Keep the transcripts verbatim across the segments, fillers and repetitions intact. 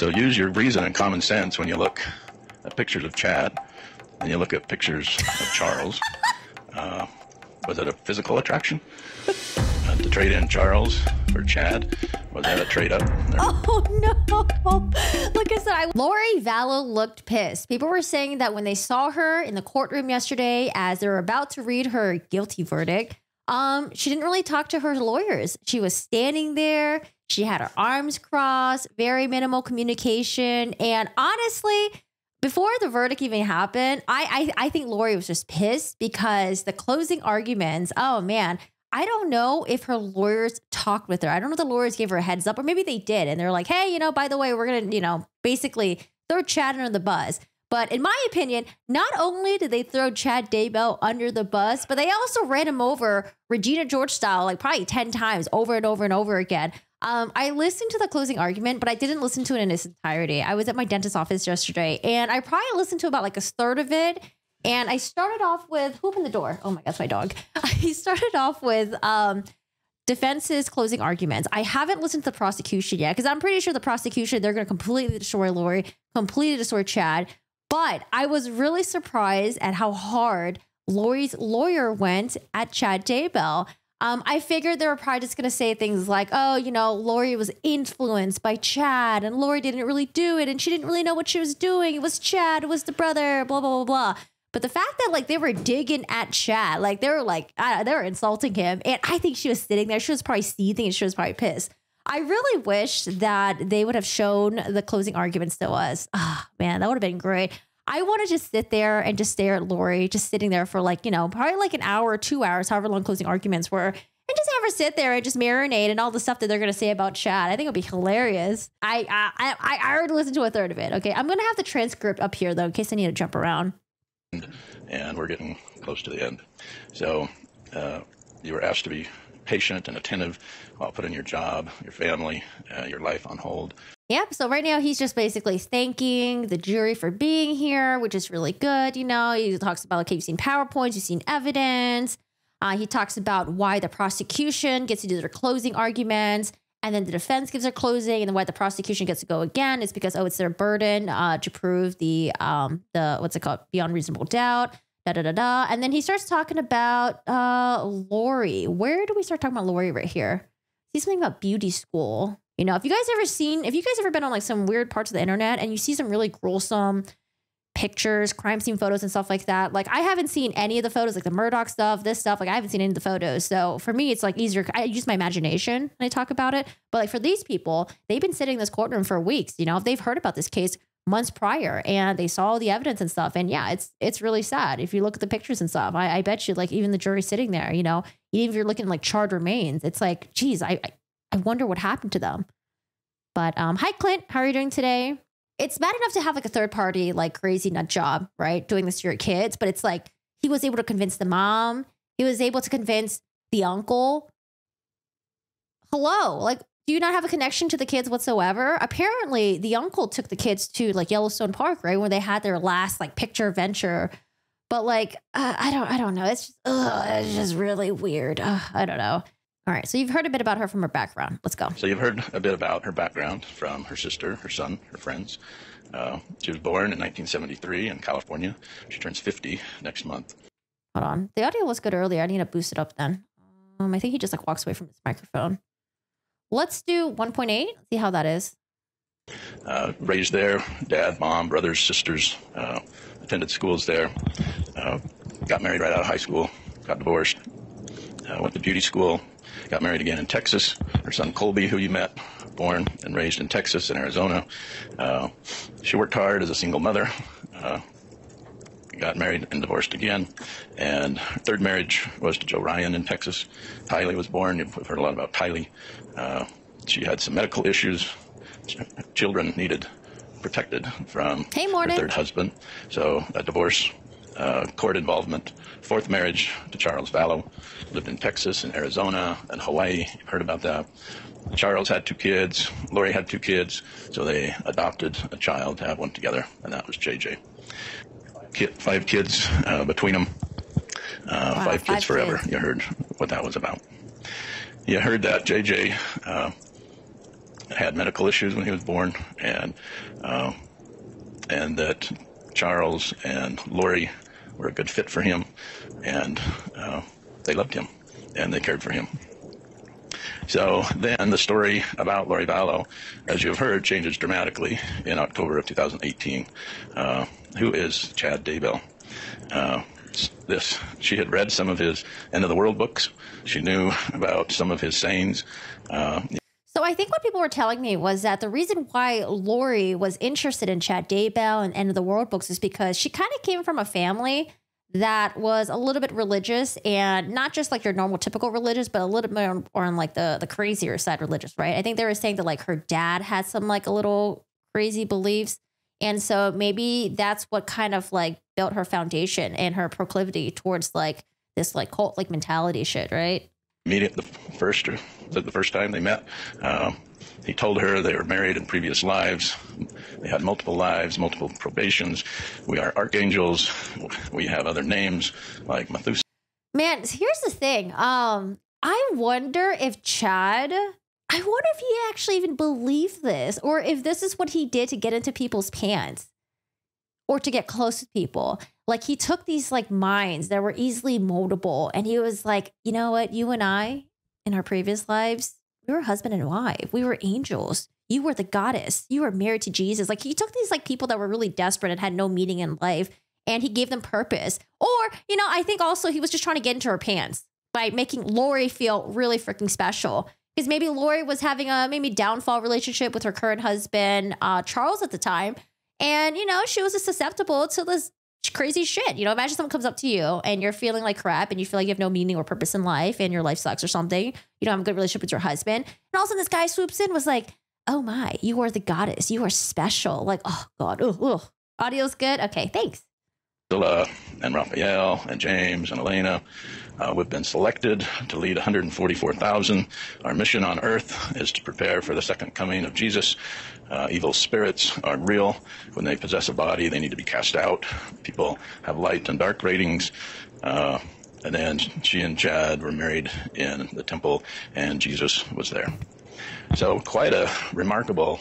So use your reason and common sense when you look at pictures of Chad and you look at pictures of Charles. Uh, was it a physical attraction? Uh, to trade in Charles for Chad? Was that a trade up? Or... Oh, no. Like I said, I... Lori Vallow looked pissed. People were saying that when they saw her in the courtroom yesterday as they were about to read her guilty verdict, um, she didn't really talk to her lawyers. She was standing there. She had her arms crossed, very minimal communication. And honestly, before the verdict even happened, I, I, I think Lori was just pissed because the closing arguments, oh man, I don't know if her lawyers talked with her. I don't know if the lawyers gave her a heads up, or maybe they did. And they're like, hey, you know, by the way, we're going to, you know, basically throw Chad under the bus. But in my opinion, not only did they throw Chad Daybell under the bus, but they also ran him over Regina George style, like probably ten times over and over and over again. Um, I listened to the closing argument, but I didn't listen to it in its entirety. I was at my dentist's office yesterday, and I probably listened to about like a third of it. And I started off with, who opened the door? Oh my God, that's my dog. I started off with um, defense's closing arguments. I haven't listened to the prosecution yet, because I'm pretty sure the prosecution, they're going to completely destroy Lori, completely destroy Chad. But I was really surprised at how hard Lori's lawyer went at Chad Daybell. Um, I figured they were probably just going to say things like, oh, you know, Lori was influenced by Chad and Lori didn't really do it. And she didn't really know what she was doing. It was Chad, it was the brother, blah, blah, blah, blah. But the fact that like they were digging at Chad, like they were like, I, they were insulting him. And I think she was sitting there. She was probably seething and she was probably pissed. I really wish that they would have shown the closing arguments to us. Oh, man, that would have been great. I want to just sit there and just stare at Lori, just sitting there for like, you know, probably like an hour or two hours, however long closing arguments were, and just have her sit there and just marinate and all the stuff that they're going to say about Chad. I think it'd be hilarious. I, I, I, I already listened to a third of it. Okay. I'm going to have the transcript up here though, in case I need to jump around. And we're getting close to the end. So, uh, you were asked to be patient and attentive while putting your job, your family, uh, your life on hold. Yep. So right now he's just basically thanking the jury for being here, which is really good. You know, he talks about, okay, you've seen PowerPoints, you've seen evidence. Uh, he talks about why the prosecution gets to do their closing arguments and then the defense gives their closing, and then why the prosecution gets to go again is because, oh, it's their burden uh, to prove the, um, the what's it called, beyond reasonable doubt, da, da, da, da. And then he starts talking about uh, Lori. Where do we start talking about Lori right here? He's something about beauty school. You know, if you guys ever seen, if you guys ever been on like some weird parts of the internet and you see some really gruesome pictures, crime scene photos and stuff like that, like I haven't seen any of the photos, like the Murdoch stuff, this stuff, like I haven't seen any of the photos. So for me, it's like easier. I use my imagination when I talk about it. But like for these people, they've been sitting in this courtroom for weeks. You know, they've heard about this case months prior and they saw all the evidence and stuff. And yeah, it's, it's really sad. If you look at the pictures and stuff, I, I bet you like even the jury sitting there, you know, even if you're looking at like charred remains, it's like, geez, I, I I wonder what happened to them. But um, hi, Clint. How are you doing today? It's bad enough to have like a third party, like crazy nut job, right? Doing this to your kids. But it's like he was able to convince the mom. He was able to convince the uncle. Hello. Like, do you not have a connection to the kids whatsoever? Apparently, the uncle took the kids to like Yellowstone Park, right? Where they had their last like picture venture. But like, uh, I don't I don't know. It's just, ugh, it's just really weird. Ugh, I don't know. All right, so you've heard a bit about her from her background. Let's go. So you've heard a bit about her background from her sister, her son, her friends. Uh, she was born in nineteen seventy-three in California. She turns fifty next month. Hold on. The audio was good earlier. I need to boost it up then. Um, I think he just like walks away from his microphone. Let's do one point eight. See how that is. Uh, raised there. Dad, mom, brothers, sisters. Uh, attended schools there. Uh, got married right out of high school. Got divorced. Uh, went to beauty school. Got married again in Texas. Her son Colby, who you met, born and raised in Texas and Arizona. Uh, she worked hard as a single mother. Uh, got married and divorced again. And her third marriage was to Joe Ryan in Texas. Tylee was born. You've heard a lot about Tylee. Uh, she had some medical issues. Children needed protected from hey, her third husband. So a divorce. Uh, court involvement, fourth marriage to Charles Vallow, lived in Texas and Arizona and Hawaii. You've heard about that. Charles had two kids. Lori had two kids. So they adopted a child to have one together. And that was J J. Kid, five kids uh, between them. Uh, wow, five kids five forever. Kids. You heard what that was about. You heard that J J uh, had medical issues when he was born, and uh, and that Charles and Lori were a good fit for him, and uh, they loved him and they cared for him. So then the story about Lori Vallow, as you have heard, changes dramatically in October of two thousand eighteen. Uh, who is Chad Daybell? Uh, this, she had read some of his End of the World books. She knew about some of his sayings. Uh, So I think what people were telling me was that the reason why Lori was interested in Chad Daybell and End of the World books is because she kind of came from a family that was a little bit religious, and not just like your normal typical religious, but a little bit on, on like the, the crazier side religious, right? I think they were saying that like her dad had some like a little crazy beliefs. And so maybe that's what kind of like built her foundation and her proclivity towards like this like cult like mentality shit, right? Meeting the first the first time they met, um, he told her they were married in previous lives. They had multiple lives, multiple probations. We are archangels. We have other names like Methuselah. Man, here's the thing. Um, I wonder if Chad, I wonder if he actually even believed this, or if this is what he did to get into people's pants or to get close to people. Like he took these like minds that were easily moldable, and he was like, you know what? You and I, in our previous lives, we were husband and wife. We were angels. You were the goddess. You were married to Jesus. Like he took these like people that were really desperate and had no meaning in life, and he gave them purpose. Or, you know, I think also he was just trying to get into her pants by making Lori feel really freaking special. Because maybe Lori was having a maybe downfall relationship with her current husband, uh, Charles, at the time. And, you know, she was just susceptible to this crazy shit. You know, imagine someone comes up to you and you're feeling like crap and you feel like you have no meaning or purpose in life and your life sucks or something. You don't have a good relationship with your husband. And all of a sudden this guy swoops in, was like, oh my, you are the goddess. You are special. Like, oh God. Ooh, ooh. Audio's good. Okay, thanks. Zulema and Raphael and James and Elena, uh, we've been selected to lead one hundred forty-four thousand. Our mission on earth is to prepare for the second coming of Jesus. Uh, evil spirits are real. When they possess a body, they need to be cast out. People have light and dark ratings. Uh, and then she and Chad were married in the temple, and Jesus was there. So quite a remarkable...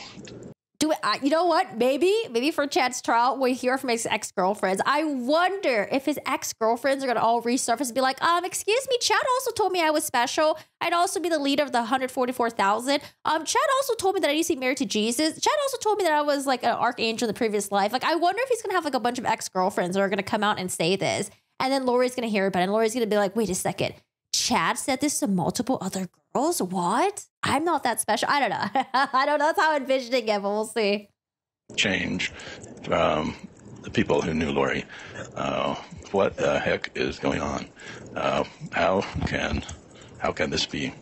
Do it, you know what? Maybe, maybe for Chad's trial, we hear from his ex-girlfriends. I wonder if his ex-girlfriends are going to all resurface and be like, um, excuse me, Chad also told me I was special. I'd also be the leader of the one hundred forty-four thousand. Um, Chad also told me that I used to be married to Jesus. Chad also told me that I was like an archangel in the previous life. Like, I wonder if he's going to have like a bunch of ex-girlfriends that are going to come out and say this. And then Lori's going to hear about it. And Lori's going to be like, wait a second. Chad said this to multiple other girls? What? I'm not that special. I don't know. I don't know. That's how I'm envisioning it, but we'll see. Change from the people who knew Lori. Uh, what the heck is going on? Uh, how can how can this be?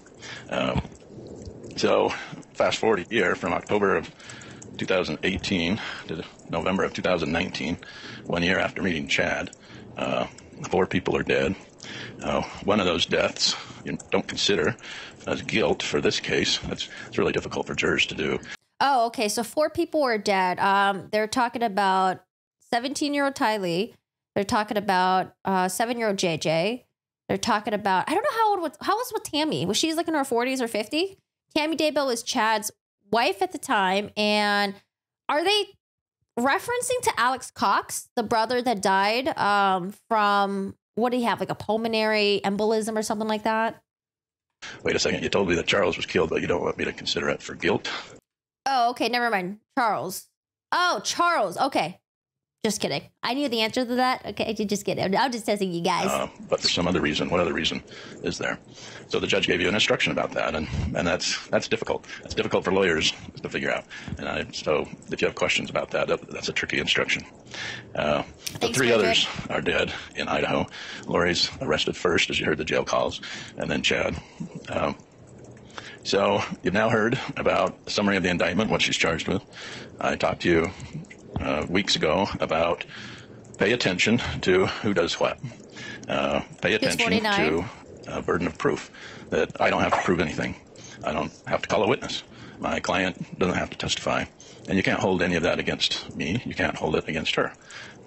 Uh, so fast forward a year from October of two thousand eighteen to November of two thousand nineteen, one year after meeting Chad, uh, four people are dead. Uh, one of those deaths you don't consider as guilt for this case. That's it's really difficult for jurors to do. Oh, okay. So four people were dead. Um, they're talking about seventeen-year-old Tylee. They're talking about uh, seven-year-old J J. They're talking about, I don't know how old was, how was with Tammy? Was she like in her forties or fifty? Tammy Daybell was Chad's wife at the time. And are they referencing to Alex Cox, the brother that died um, from... What do you have, like a pulmonary embolism or something like that? Wait a second. You told me that Charles was killed, but you don't want me to consider it for guilt? Oh, okay. Never mind. Charles. Oh, Charles. Okay. Just kidding. I knew the answer to that. Okay. Just kidding. I'm just testing you guys. Uh, but for some other reason, what other reason is there? So the judge gave you an instruction about that, and, and that's that's difficult. That's difficult for lawyers to figure out. And I, so if you have questions about that, that's a tricky instruction. Uh, the three others are dead in Idaho. Lori's arrested first, as you heard the jail calls, and then Chad. Um, so you've now heard about a summary of the indictment, what she's charged with. I talked to you Uh, weeks ago about pay attention to who does what. Uh, pay attention to a burden of proof that I don't have to prove anything. I don't have to call a witness. My client doesn't have to testify. And you can't hold any of that against me. You can't hold it against her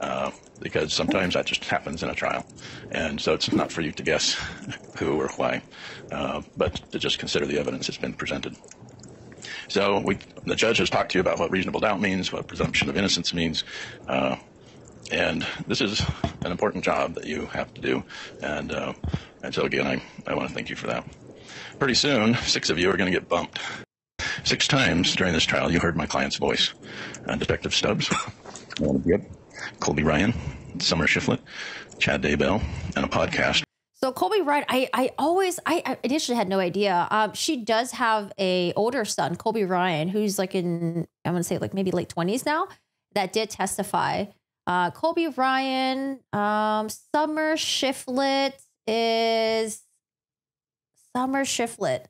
uh, because sometimes that just happens in a trial. And so it's not for you to guess who or why, uh, but to just consider the evidence that's been presented. So we, the judge has talked to you about what reasonable doubt means, what presumption of innocence means, uh, and this is an important job that you have to do. And, uh, and so, again, I, I want to thank you for that. Pretty soon, six of you are going to get bumped. Six times during this trial, you heard my client's voice. Uh, Detective Stubbs, Melanie Gibb, Colby Ryan, Summer Shiflet, Chad Daybell, and a podcast. So Colby Ryan, I, I always, I initially had no idea. Um, she does have a older son, Colby Ryan, who's like in, I want to say like maybe late twenties now, that did testify. Uh, Colby Ryan, um, Summer Shiflet is, Summer Shiflet,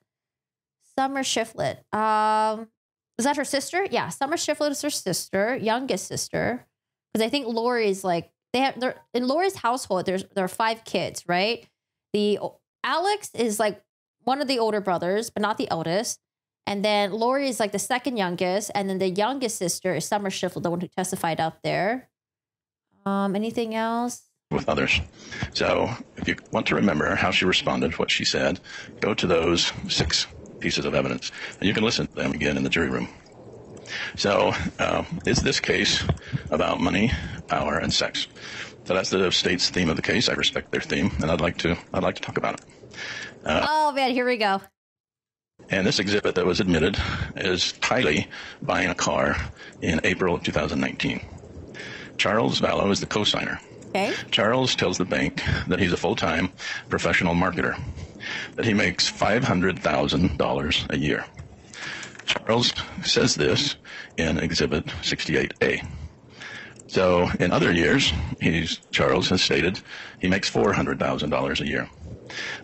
Summer Shiflet. Um, is that her sister? Yeah, Summer Shiflet is her sister, youngest sister. Because I think Lori's like, they have, they're, in Lori's household, there's, there are five kids, right? The Alex is like one of the older brothers, but not the eldest. And then Lori is like the second youngest. And then the youngest sister is Summer Shiflet, the one who testified up there. Um, anything else? With others. So if you want to remember how she responded, what she said, go to those six pieces of evidence. And you can listen to them again in the jury room. So uh, is this case about money, power, and sex? So that's the state's theme of the case. I respect their theme, and I'd like to I'd like to talk about it. Uh, oh man, here we go. And this exhibit that was admitted is Tylee buying a car in April of two thousand nineteen. Charles Vallow is the co-signer. Okay. Charles tells the bank that he's a full-time professional marketer, that he makes five hundred thousand dollars a year. Charles says this in Exhibit sixty-eight A. So in other years, he's, Charles has stated he makes four hundred thousand dollars a year.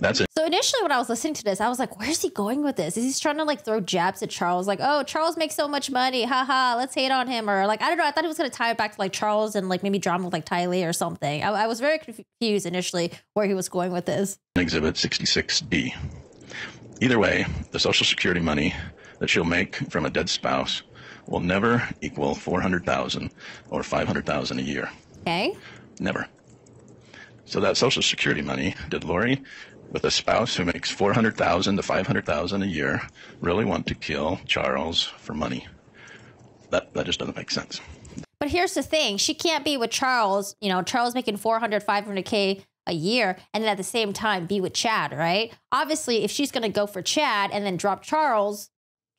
That's it. So initially when I was listening to this, I was like, where's he going with this? Is he trying to like throw jabs at Charles? Like, oh, Charles makes so much money. Haha, let's hate on him. Or like, I don't know. I thought he was going to tie it back to like Charles and like maybe drama with like Tylee or something. I, I was very confused initially where he was going with this. Exhibit sixty-six D. Either way, the Social Security money that she'll make from a dead spouse will never equal four hundred thousand dollars or five hundred thousand dollars a year. Okay. Never. So that Social Security money, did Lori, with a spouse who makes four hundred thousand dollars to five hundred thousand dollars a year, really want to kill Charles for money? That, that just doesn't make sense. But here's the thing. She can't be with Charles, you know, Charles making four hundred, five hundred K a year, and then at the same time be with Chad, right? Obviously, if she's going to go for Chad and then drop Charles,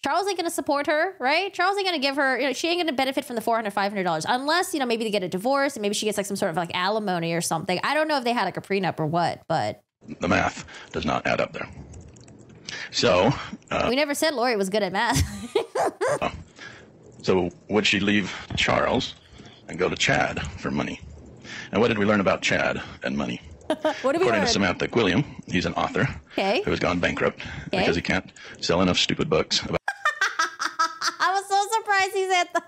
Charles ain't going to support her, right? Charles ain't going to give her, you know, she ain't going to benefit from the four hundred dollars, five hundred dollars unless, you know, maybe they get a divorce and maybe she gets like some sort of like alimony or something. I don't know if they had like a prenup or what, but. The math does not add up there. So. Uh, we never said Lori was good at math. uh, so would she leave Charles and go to Chad for money? And what did we learn about Chad and money? What do we According learn? to Samantha Quilliam, he's an author okay. who has gone bankrupt okay. because he can't sell enough stupid books about he said that.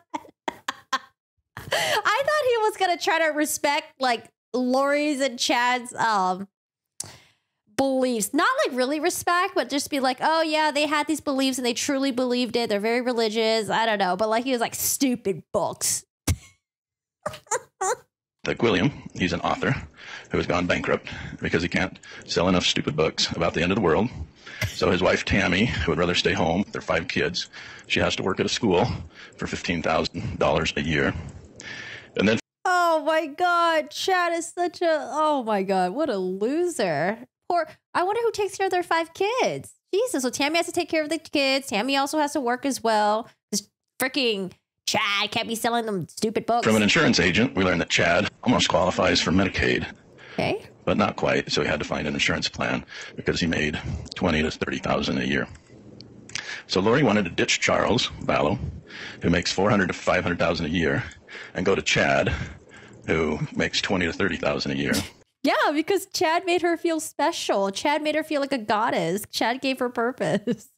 I thought he was gonna try to respect like Lori's and Chad's um beliefs, not like really respect, but just be like, oh yeah, they had these beliefs and they truly believed it, they're very religious, I don't know, but like he was like stupid books. Like William, he's an author who has gone bankrupt because he can't sell enough stupid books about the end of the world. So his wife, Tammy, who would rather stay home with their five kids, she has to work at a school for fifteen thousand dollars a year. And then, oh my God, Chad is such a, oh my God, what a loser. Poor, I wonder who takes care of their five kids. Jesus, so Tammy has to take care of the kids. Tammy also has to work as well. This freaking Chad can't be selling them stupid books. From an insurance agent, we learned that Chad almost qualifies for Medicaid. Okay. But not quite, so he had to find an insurance plan because he made twenty to thirty thousand a year. So Lori wanted to ditch Charles Vallow, who makes four hundred to five hundred thousand a year, and go to Chad, who makes twenty to thirty thousand a year. Yeah, because Chad made her feel special. Chad made her feel like a goddess. Chad gave her purpose.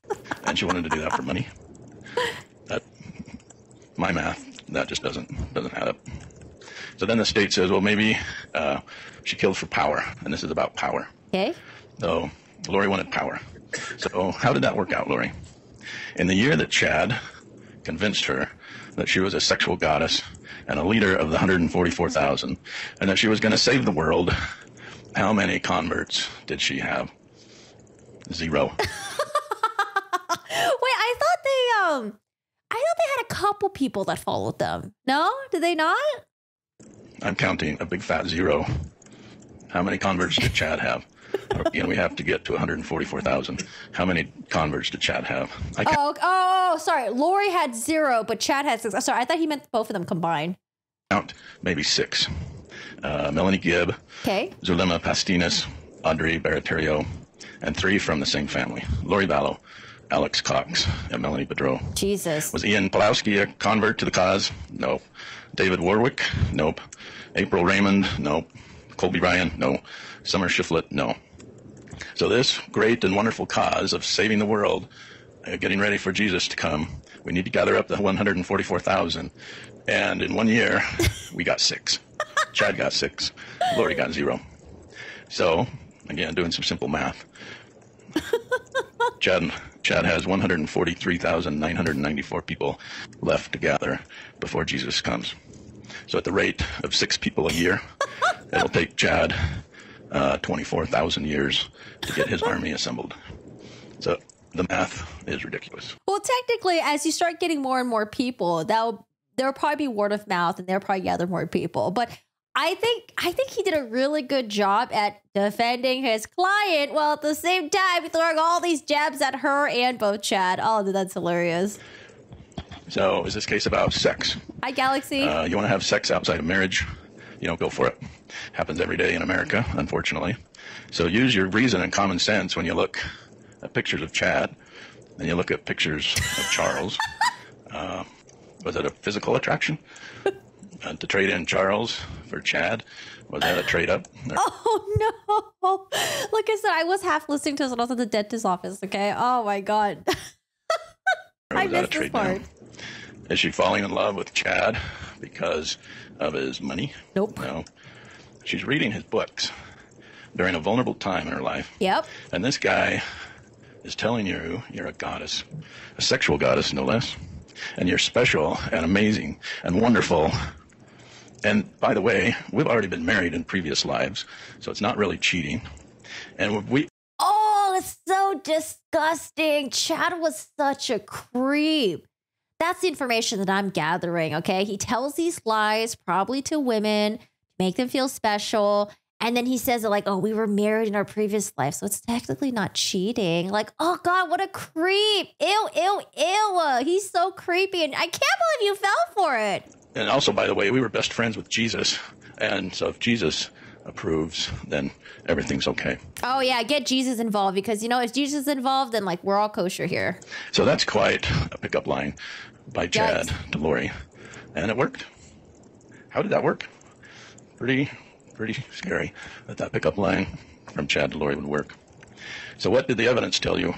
And she wanted to do that for money. That, my math, that just doesn't doesn't add up. So then the state says, well, maybe uh, she killed for power, and this is about power. Okay. So Lori wanted power. So how did that work out, Lori? In the year that Chad convinced her that she was a sexual goddess and a leader of the one hundred forty-four thousand, and that she was going to save the world, how many converts did she have? Zero. Wait, I thought they um couple people that followed them. No? Did they not? I'm counting a big fat zero. How many converts did Chad have? Again, we have to get to one hundred forty-four thousand. How many converts did Chad have? I can't. Oh, oh, sorry. Lori had zero, but Chad had six. Sorry, I thought he meant both of them combined. Count maybe six. Uh, Melanie Gibb, okay. Zulema Pastenes, Audrey Barattiero, and three from the same family. Lori Vallow, Alex Cox, and Melanie Boudreaux. Jesus. Was Ian Pawlowski a convert to the cause? No. David Warwick? Nope. April Raymond? Nope. Colby Ryan? No. Summer Shiflet? No. So this great and wonderful cause of saving the world, uh, getting ready for Jesus to come, we need to gather up the one hundred forty-four thousand. And in one year, we got six. Chad got six. Lori got zero. So, again, doing some simple math. Chad, Chad has one hundred forty-three thousand nine hundred ninety-four people left to gather before Jesus comes. So at the rate of six people a year, it'll take Chad uh, twenty-four thousand years to get his army assembled. So the math is ridiculous. Well, technically, as you start getting more and more people, that'll there'll probably be word of mouth and they'll probably gather more people. But I think I think he did a really good job at defending his client while at the same time throwing all these jabs at her and both Chad. Oh, that's hilarious. So is this case about sex? Hi, Galaxy. Uh, you want to have sex outside of marriage? You know, go for it. Happens every day in America, unfortunately. So use your reason and common sense when you look at pictures of Chad and you look at pictures of Charles. Uh, was it a physical attraction? Uh, to trade in Charles for Chad? Was that a trade up? Or oh, no. Like I said, I was half listening to this when I was at the dentist's office, okay? Oh, my God. I missed this part. Down? Is she falling in love with Chad because of his money? Nope. No. She's reading his books during a vulnerable time in her life. Yep. And this guy is telling you you're a goddess, a sexual goddess, no less. And you're special and amazing and wonderful. And by the way, we've already been married in previous lives, so it's not really cheating. And we... Oh, it's so disgusting. Chad was such a creep. That's the information that I'm gathering, okay? He tells these lies probably to women, make them feel special. And then he says, like, oh, we were married in our previous life, so it's technically not cheating. Like, oh, God, what a creep. Ew, ew, ew. He's so creepy. And I can't believe you fell for it. And also, by the way, we were best friends with Jesus. And so if Jesus approves, then everything's okay. Oh, yeah. Get Jesus involved, because, you know, if Jesus is involved, then, like, we're all kosher here. So that's quite a pickup line by Chad Yikes. to Lori. And it worked. How did that work? Pretty, pretty scary that that pickup line from Chad to Lori would work. So what did the evidence tell you?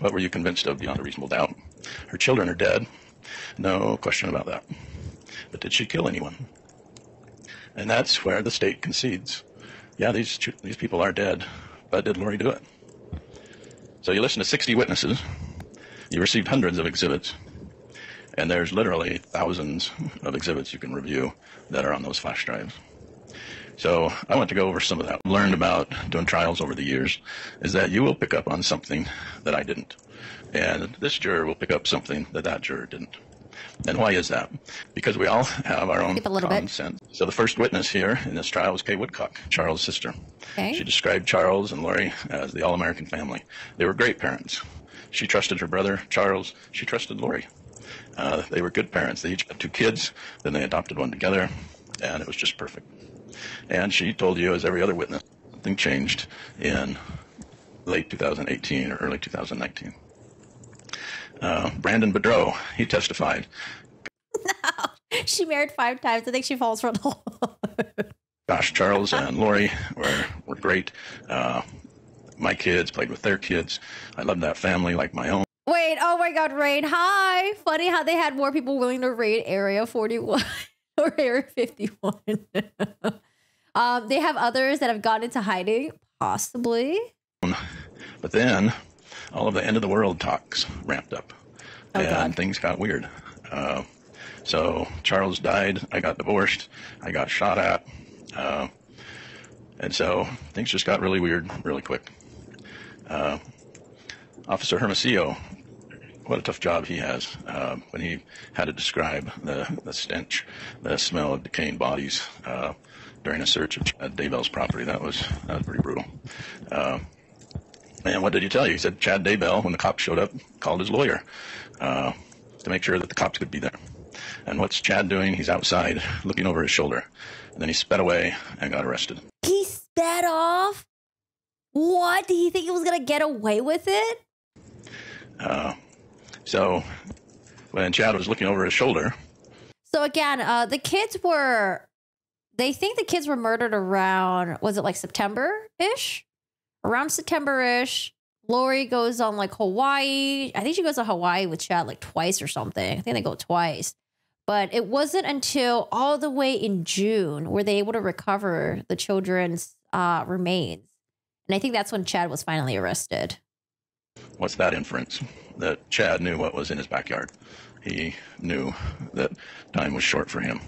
What were you convinced of beyond a reasonable doubt? Her children are dead. No question about that. But did she kill anyone? And that's where the state concedes. Yeah, these these people are dead, but did Lori do it? So you listen to sixty witnesses, you received hundreds of exhibits, and there's literally thousands of exhibits you can review that are on those flash drives. So I want to go over some of that. I've learned about doing trials over the years is that you will pick up on something that I didn't, and this juror will pick up something that that juror didn't. And why is that? Because we all have our own common sense. So the first witness here in this trial was Kay Woodcock, Charles' sister. Okay. She described Charles and Lori as the all-American family. They were great parents. She trusted her brother, Charles. She trusted Lori. Uh, they were good parents. They each had two kids. Then they adopted one together, and it was just perfect. And she told you, as every other witness, nothing changed in late two thousand eighteen or early two thousand nineteen. Uh, Brandon Boudreaux, he testified. No, she married five times. I think she falls for it all. Gosh, Charles and Lori were, were great. Uh, my kids played with their kids. I loved that family like my own. Wait, oh my God, Rain, hi. Funny how they had more people willing to raid Area forty-one or Area fifty-one. um, they have others that have gone into hiding, possibly. But then... all of the end of the world talks ramped up, oh, and God. Things got weird. Uh, so Charles died. I got divorced. I got shot at. Uh, and so things just got really weird really quick. Uh, Officer Hermosillo what a tough job he has uh, when he had to describe the, the stench, the smell of decaying bodies uh, during a search of Chad Daybell's property. That was, that was pretty brutal. Uh, and what did he tell you? He said Chad Daybell, when the cops showed up, called his lawyer uh, to make sure that the cops could be there. And what's Chad doing? He's outside looking over his shoulder. And then he sped away and got arrested. He sped off? What? Did he think he was going to get away with it? Uh, so when Chad was looking over his shoulder. So again, uh, the kids were, they think the kids were murdered around, was it like September-ish? Around September-ish. Lori goes on like Hawaii. I think she goes to Hawaii with Chad like twice or something. I think they go twice. But it wasn't until all the way in June were they able to recover the children's uh, remains. And I think that's when Chad was finally arrested. What's that inference? That Chad knew what was in his backyard. He knew that time was short for him.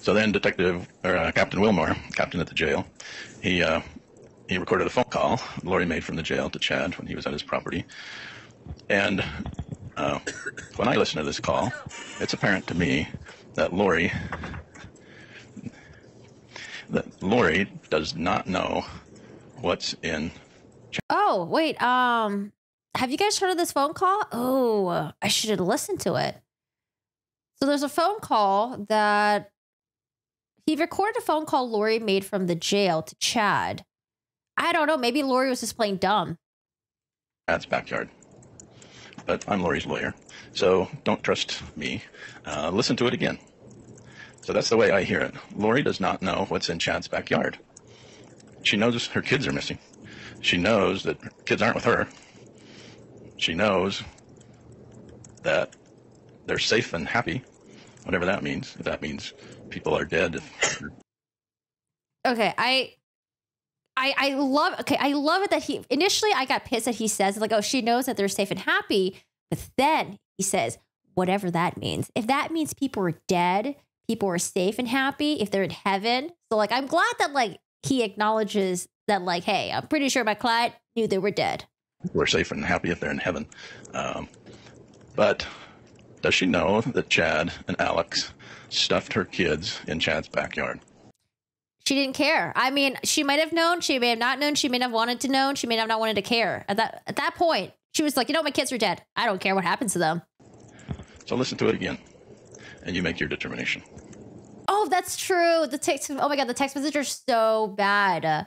So then Detective or uh, Captain Wilmore, captain at the jail, he uh, he recorded a phone call Lori made from the jail to Chad when he was at his property. And Uh, when I listen to this call, it's apparent to me that Lori, that Lori does not know what's in. Oh, wait. Um, have you guys heard of this phone call? Oh, I should have listened to it. So there's a phone call that he recorded a phone call Lori made from the jail to Chad. I don't know. Maybe Lori was just playing dumb. That's backyard. But I'm Lori's lawyer, so don't trust me. Uh, listen to it again. So that's the way I hear it. Lori does not know what's in Chad's backyard. She knows her kids are missing. She knows that her kids aren't with her. She knows that they're safe and happy, whatever that means. If that means people are dead. Okay, I... I, I love, okay, I love it that he, initially I got pissed that he says, like, oh, she knows that they're safe and happy. But then he says, whatever that means. If that means people are dead, people are safe and happy, if they're in heaven. So, like, I'm glad that, like, he acknowledges that, like, hey, I'm pretty sure my client knew they were dead. We're safe and happy if they're in heaven. Um, but does she know that Chad and Alex stuffed her kids in Chad's backyard? She didn't care. I mean, she might have known. She may have not known. She may not have wanted to know. She may have not wanted to care. At that at that point, she was like, you know, my kids are dead. I don't care what happens to them. So listen to it again, and you make your determination. Oh, that's true. The text. Oh my God, the text messages are so bad. Uh,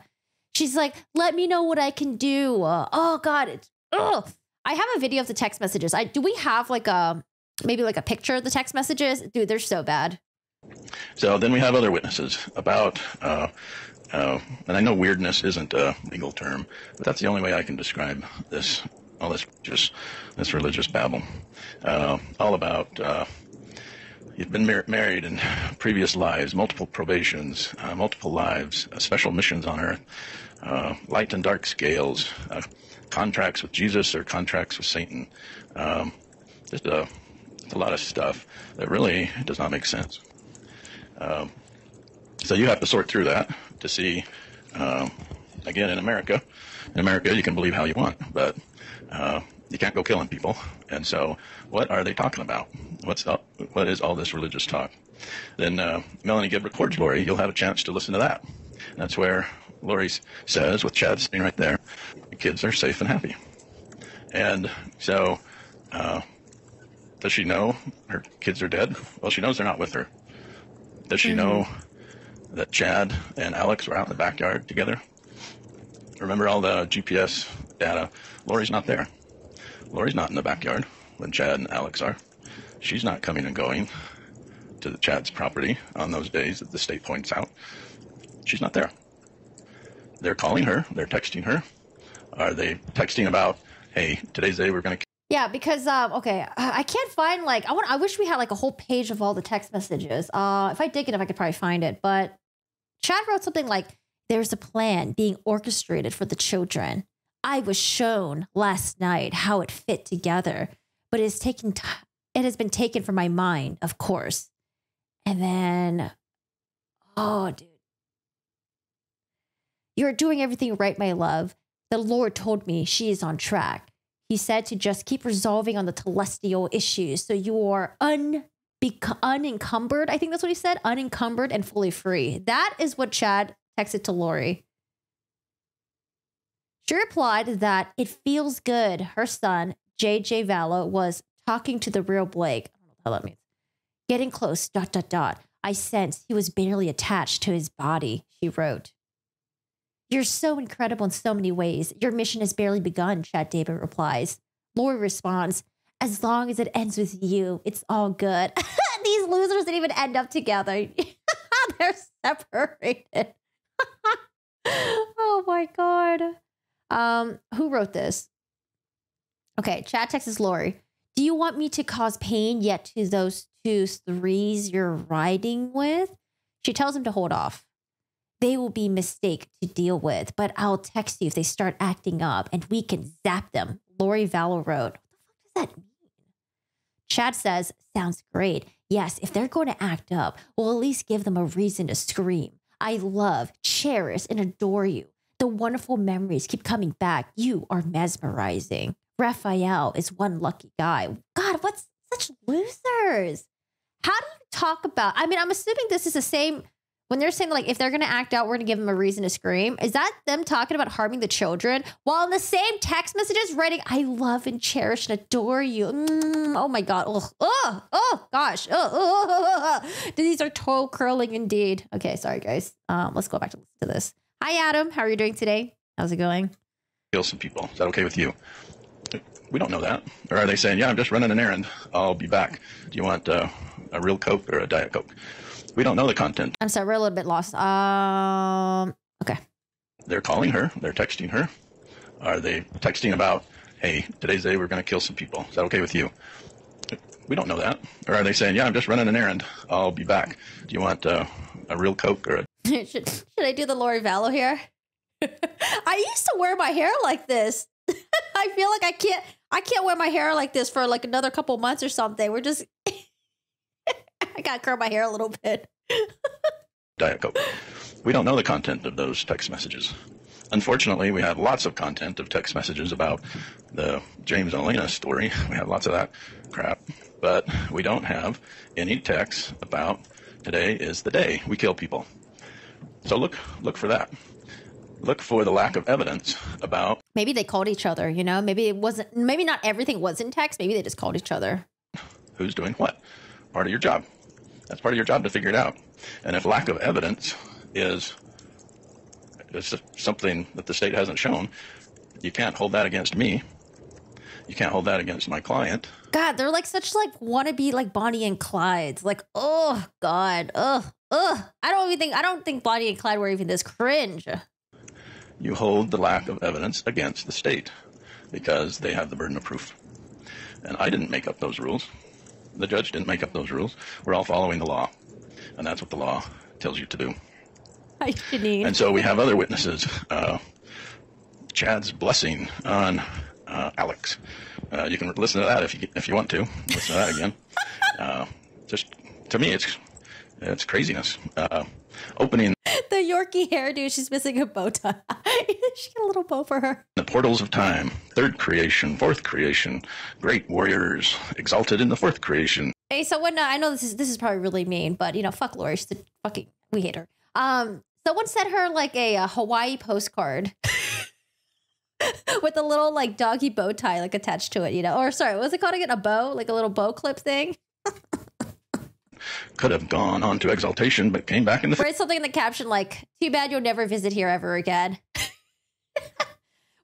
she's like, let me know what I can do. Uh, oh God, it's. Ugh. I have a video of the text messages. I do we have like a maybe like a picture of the text messages? Dude, they're so bad. So then we have other witnesses about, uh, uh, and I know weirdness isn't a legal term, but that's the only way I can describe this, all this religious, this religious babble, uh, all about uh, you've been mar married in previous lives, multiple probations, uh, multiple lives, uh, special missions on earth, uh, light and dark scales, uh, contracts with Jesus or contracts with Satan, um, just a, a lot of stuff that really does not make sense. Um, so you have to sort through that to see, um, again, in America, in America, you can believe how you want, but uh, you can't go killing people. And so what are they talking about? What's up? What is all this religious talk? Then uh, Melanie Gibb records Lori. You'll have a chance to listen to that. And that's where Lori says, with Chad sitting right there, the kids are safe and happy. And so uh, does she know her kids are dead? Well, she knows they're not with her. Does she know that Chad and Alex were out in the backyard together? Remember all the G P S data? Lori's not there. Lori's not in the backyard when Chad and Alex are. She's not coming and going to the Chad's property on those days that the state points out. She's not there. They're calling her. They're texting her. Are they texting about, hey, today's the day we're going to... Yeah, because, um, okay, I can't find, like, I want. I wish we had, like, a whole page of all the text messages. Uh, if I dig it up, I could probably find it. But Chad wrote something like, there's a plan being orchestrated for the children. I was shown last night how it fit together, but it is taking t it has been taken from my mind, of course. And then, oh, dude. You're doing everything right, my love. The Lord told me she is on track. He said to just keep resolving on the telestial issues so you are un unencumbered. I think that's what he said. Unencumbered and fully free. That is what Chad texted to Lori. She replied that it feels good. Her son, J J Vallow, was talking to the real Blake. I don't know what the hell that means. Getting close, dot, dot, dot. I sense he was barely attached to his body, she wrote. You're so incredible in so many ways. Your mission has barely begun, Chad Daybell replies. Lori responds, as long as it ends with you, it's all good. These losers didn't even end up together. They're separated. Oh my God. Um, who wrote this? Okay, Chad texts Lori. Do you want me to cause pain yet to those two threes you're riding with? She tells him to hold off. They will be a mistake to deal with, but I'll text you if they start acting up and we can zap them. Lori Vallow wrote. What the fuck does that mean? Chad says, sounds great. Yes, if they're going to act up, we'll at least give them a reason to scream. I love, cherish, and adore you. The wonderful memories keep coming back. You are mesmerizing. Raphael is one lucky guy. God, what's such losers? How do you talk about, I mean, I'm assuming this is the same when they're saying like, if they're going to act out, we're going to give them a reason to scream. Is that them talking about harming the children while in the same text messages writing, I love and cherish and adore you. Mm, oh my God. Ugh. Oh, oh gosh. Oh, oh, oh, oh, oh. These are toe curling indeed. Okay. Sorry guys. Um, let's go back to listen to this. Hi, Adam. How are you doing today? How's it going? Kill some people. Is that okay with you? We don't know that. Or are they saying, yeah, I'm just running an errand. I'll be back. Do you want uh, a real Coke or a Diet Coke? We don't know the content. I'm sorry, we're a little bit lost. Um, okay. They're calling her. They're texting her. Are they texting about, hey, today's the day we're going to kill some people. Is that okay with you? We don't know that. Or are they saying, yeah, I'm just running an errand. I'll be back. Do you want uh, a real Coke or a... should, should I do the Lori Vallow hair? I used to wear my hair like this. I feel like I can't... I can't wear my hair like this for like another couple months or something. We're just, I got to curl my hair a little bit. Diet Coke. We don't know the content of those text messages. Unfortunately, we have lots of content of text messages about the James and Elena story. We have lots of that crap, but we don't have any text about today is the day we kill people. So look, look for that. Look for the lack of evidence about. Maybe they called each other, you know, maybe it wasn't, maybe not everything was in text. Maybe they just called each other. Who's doing what? Part of your job. That's part of your job to figure it out. And if lack of evidence is, is something that the state hasn't shown, you can't hold that against me. You can't hold that against my client. God, they're like such like wannabe like Bonnie and Clyde's like, oh God. Ugh. Ugh. I don't even think, I don't think Bonnie and Clyde were even this cringe. You hold the lack of evidence against the state because they have the burden of proof. And I didn't make up those rules. The judge didn't make up those rules. We're all following the law. And that's what the law tells you to do. I didn't. And so we have other witnesses. Uh, Chad's blessing on uh, Alex. Uh, you can listen to that if you, if you want to. Listen to that again. Uh, just, to me, it's, it's craziness. Uh, opening... The Yorkie hairdo, she's missing a bow tie. She got a little bow for her. The portals of time, third creation, fourth creation, great warriors exalted in the fourth creation. Hey, so when uh, I know this is this is probably really mean, but you know, fuck Lori, she's a fucking we hate her. Um, someone sent her like a, a Hawaii postcard with a little like doggy bow tie like attached to it, you know. Or sorry, what was it called again? A bow, like a little bow clip thing. Could have gone on to exaltation, but came back in the... Write something in the caption like, too bad you'll never visit here ever again.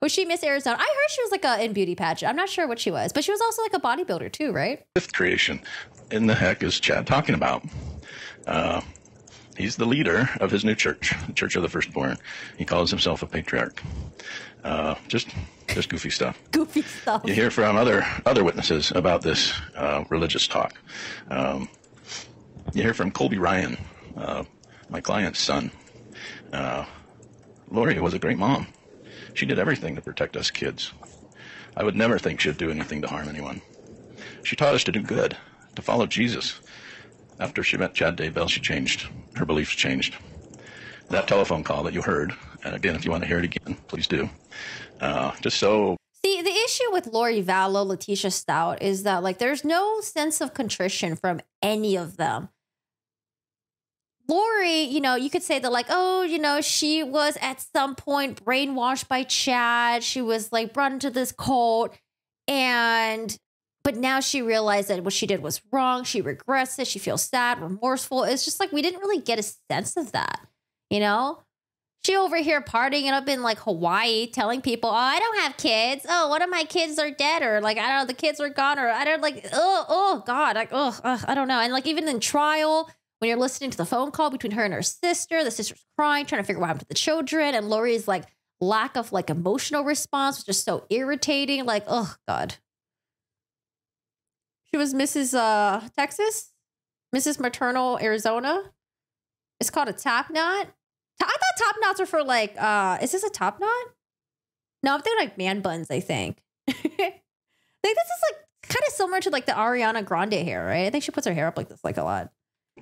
Was she Miss Arizona? I heard she was like a in beauty pageant. I'm not sure what she was, but she was also like a bodybuilder too, right? Fifth creation. In the heck is Chad talking about? Uh, he's the leader of his new church, the Church of the Firstborn. He calls himself a patriarch. Uh, just, just goofy stuff. Goofy stuff. You hear from other, other witnesses about this uh, religious talk. Um, You hear from Colby Ryan, uh, my client's son. Uh, Lori was a great mom. She did everything to protect us kids. I would never think she'd do anything to harm anyone. She taught us to do good, to follow Jesus. After she met Chad Daybell, she changed. Her beliefs changed. That telephone call that you heard, and again, if you want to hear it again, please do. Uh, just so... See, the issue issue with Lori Vallow, Letitia Stout, is that like there's no sense of contrition from any of them. Lori, you know, you could say that like, oh, you know, she was at some point brainwashed by Chad. She was like brought into this cult. And but now she realized that what she did was wrong. She regrets it. She feels sad, remorseful. It's just like we didn't really get a sense of that, you know? She over here partying and up in like Hawaii telling people, oh, I don't have kids. Oh, one of my kids are dead, or like, I don't know, the kids are gone, or I don't like, oh, oh God, like, oh, oh, I don't know. And like even in trial, when you're listening to the phone call between her and her sister, the sister's crying, trying to figure out what happened to the children. And Lori's like lack of like emotional response was just so irritating. Like, oh God. She was Missus Uh, Texas, Missus Maternal Arizona. It's called a top knot. I thought top knots were for like, uh, is this a top knot? No, I'm thinking like man buns, I think. I think this is like kind of similar to like the Ariana Grande hair, right? I think she puts her hair up like this like a lot.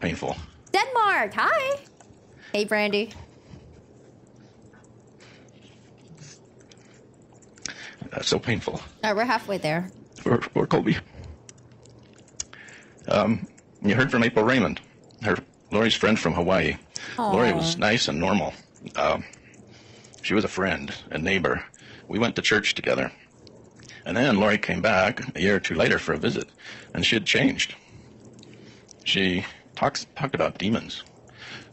Painful. Denmark, hi. Hey, Brandy. That's so painful. All right, we're halfway there. For, for Colby. Um, you heard from April Raymond, her Lori's friend from Hawaii. Aww. Lori was nice and normal. Um, she was a friend, a neighbor. We went to church together. And then Lori came back a year or two later for a visit, and she had changed. She talks, talked about demons.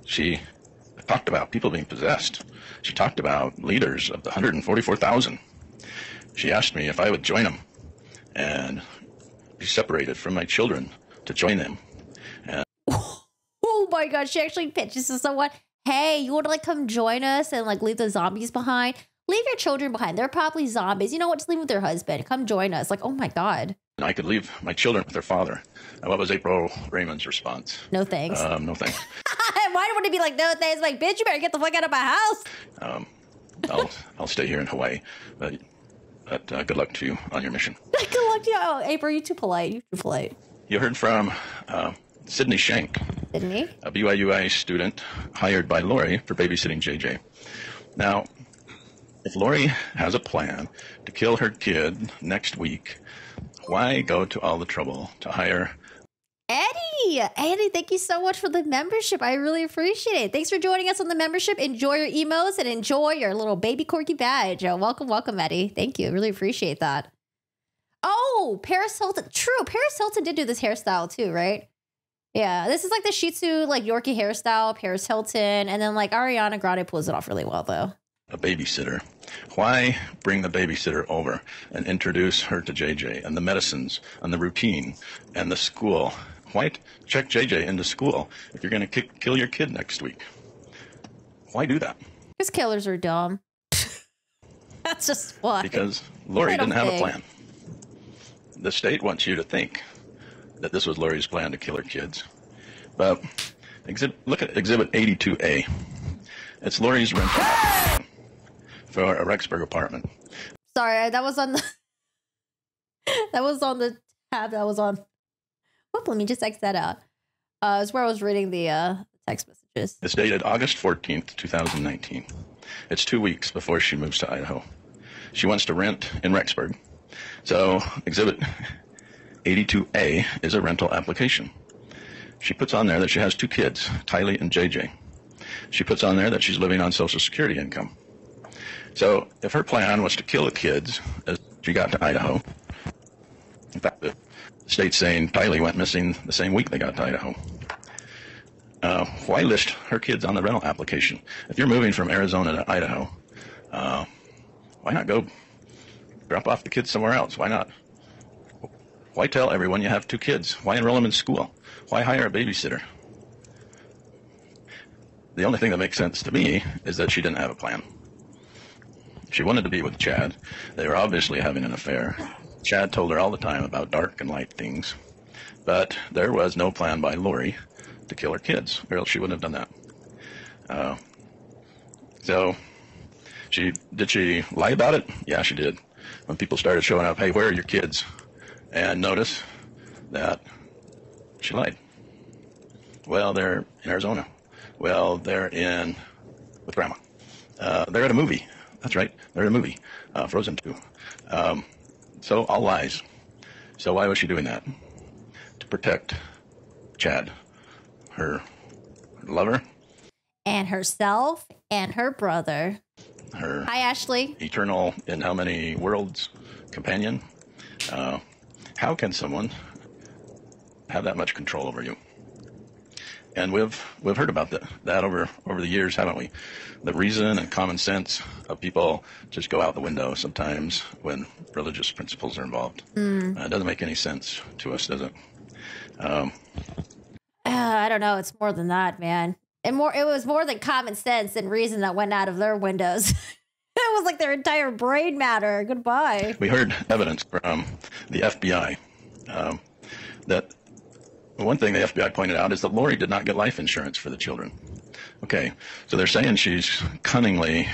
She talked about people being possessed. She talked about leaders of the one hundred forty-four thousand. She asked me if I would join them and be separated from my children to join them. And oh my God, she actually pitches to someone, hey, you want to like come join us and like leave the zombies behind? Leave your children behind. They're probably zombies. You know what? Just leave with their husband. Come join us. Like, oh my God. And I could leave my children with their father. And what was April Raymond's response? No thanks. Um, no thanks. Why would it be like, no thanks? Like, bitch, you better get the fuck out of my house. Um, I'll, I'll stay here in Hawaii. But, but uh, good luck to you on your mission. Good luck to you. Oh, April, you're too polite. You're too polite. You heard from uh, Sydney Shank. Sydney? A B Y U I student hired by Lori for babysitting J J. Now, if Lori has a plan to kill her kid next week, why go to all the trouble to hire Eddie? Eddie, thank you so much for the membership. I really appreciate it. Thanks for joining us on the membership. Enjoy your emos and enjoy your little baby corgi badge. Oh, welcome, welcome, Eddie. Thank you. Really appreciate that. Oh, Paris Hilton. True. Paris Hilton did do this hairstyle too, right? Yeah, this is like the Shih Tzu, like Yorkie hairstyle, Paris Hilton. And then like Ariana Grande pulls it off really well though. A babysitter. Why bring the babysitter over and introduce her to J J and the medicines and the routine and the school? Why check J J into school if you're going to kill your kid next week? Why do that? Because killers are dumb. That's just why. Because Lori didn't have a plan. The state wants you to think that this was Lori's plan to kill her kids. But look at Exhibit eighty-two A. It's Lori's rental. Hey! For a Rexburg apartment. Sorry, that was on the that was on the tab that was on. Whoop, let me just X that out. Uh, it's where I was reading the uh, text messages. It's dated August fourteenth, two thousand nineteen. It's two weeks before she moves to Idaho. She wants to rent in Rexburg. So Exhibit eighty-two A is a rental application. She puts on there that she has two kids, Tylee and J J. She puts on there that she's living on Social Security income. So if her plan was to kill the kids as she got to Idaho, in fact, the state's saying Tylee went missing the same week they got to Idaho. Uh, why list her kids on the rental application? If you're moving from Arizona to Idaho, uh, why not go drop off the kids somewhere else? Why not? Why tell everyone you have two kids? Why enroll them in school? Why hire a babysitter? The only thing that makes sense to me is that she didn't have a plan. She wanted to be with Chad. They were obviously having an affair. Chad told her all the time about dark and light things. But there was no plan by Lori to kill her kids, or else she wouldn't have done that. Uh, so she did she lie about it? Yeah, she did. When people started showing up, hey, where are your kids? And notice that she lied. Well, they're in Arizona. Well, they're in with grandma. Uh, they're at a movie. That's right. They're at a movie. Uh, Frozen two. Um, So all lies. So why was she doing that? To protect Chad, her, her lover. And herself and her brother. Her. Hi, Ashley. Eternal in how many worlds companion. Uh, how can someone have that much control over you? And we've we've heard about that that over over the years, haven't we? The reason and common sense of people just go out the window sometimes when religious principles are involved. Mm. Uh, it doesn't make any sense to us, does it? Um, uh, I don't know. It's more than that, man. And more, it was more than common sense and reason that went out of their windows. It was like their entire brain matter. Goodbye. We heard evidence from the F B I um, that. One thing the F B I pointed out is that Lori did not get life insurance for the children. Okay, so they're saying she's cunningly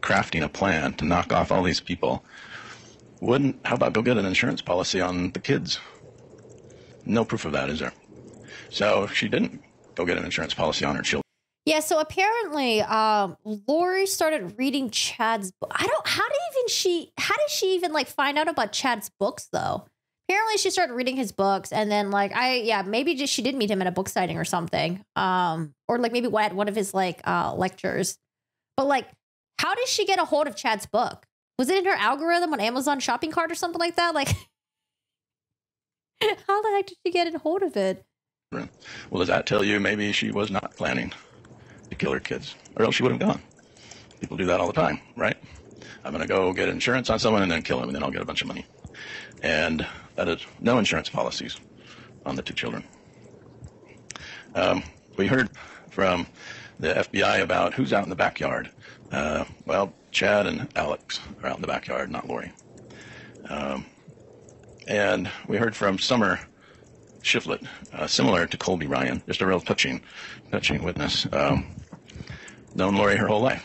crafting a plan to knock off all these people. Wouldn't, how about go get an insurance policy on the kids? No proof of that, is there? So she didn't go get an insurance policy on her children. Yeah, so apparently um, Lori started reading Chad's book. I don't, how did even she, how did she even like find out about Chad's books though? Apparently she started reading his books and then like, I, yeah, maybe just, she did meet him at a book signing or something. Um, or like maybe at one of his like, uh, lectures, but like, how did she get a hold of Chad's book? Was it in her algorithm on Amazon shopping cart or something like that? Like how the heck did she get a hold of it? Well, does that tell you maybe she was not planning to kill her kids or else she would have gone. People do that all the time, right? I'm going to go get insurance on someone and then kill him and then I'll get a bunch of money. And that is no insurance policies on the two children. Um, we heard from the F B I about who's out in the backyard. Uh, well, Chad and Alex are out in the backyard, not Lori. Um, and we heard from Summer Shiflet, uh, similar to Colby Ryan, just a real touching, touching witness. Um, known Lori her whole life.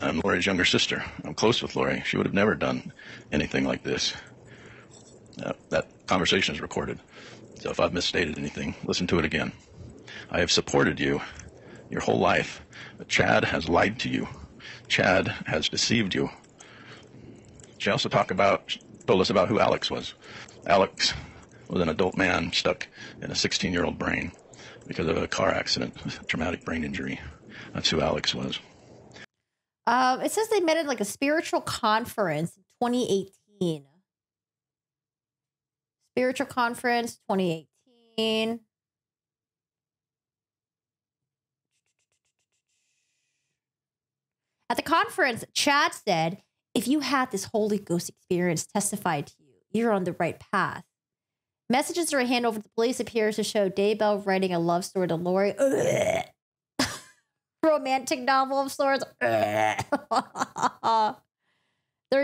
I'm Lori's younger sister. I'm close with Lori. She would have never done anything like this. Uh, that conversation is recorded. So if I've misstated anything, listen to it again. I have supported you your whole life. But Chad has lied to you. Chad has deceived you. She also talked about, told us about who Alex was. Alex was an adult man stuck in a sixteen-year-old brain because of a car accident, a traumatic brain injury. That's who Alex was. Um, it says they met at like a spiritual conference in twenty eighteen. Spiritual conference, twenty eighteen. At the conference, Chad said, if you had this Holy Ghost experience testified to you, you're on the right path. Messages are a hand over the police appears to show Daybell writing a love story to Lori. Romantic novel of sorts. Their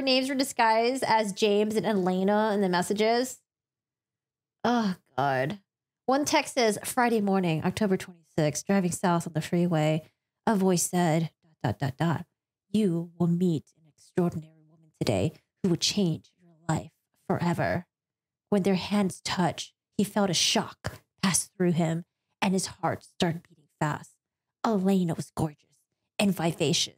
names were disguised as James and Elena in the messages. Oh, God. One text says, Friday morning, October twenty-sixth, driving south on the freeway. A voice said, dot, dot, dot, dot, you will meet an extraordinary woman today who will change your life forever. When their hands touched, he felt a shock pass through him and his heart started beating fast. Elena was gorgeous and vivacious.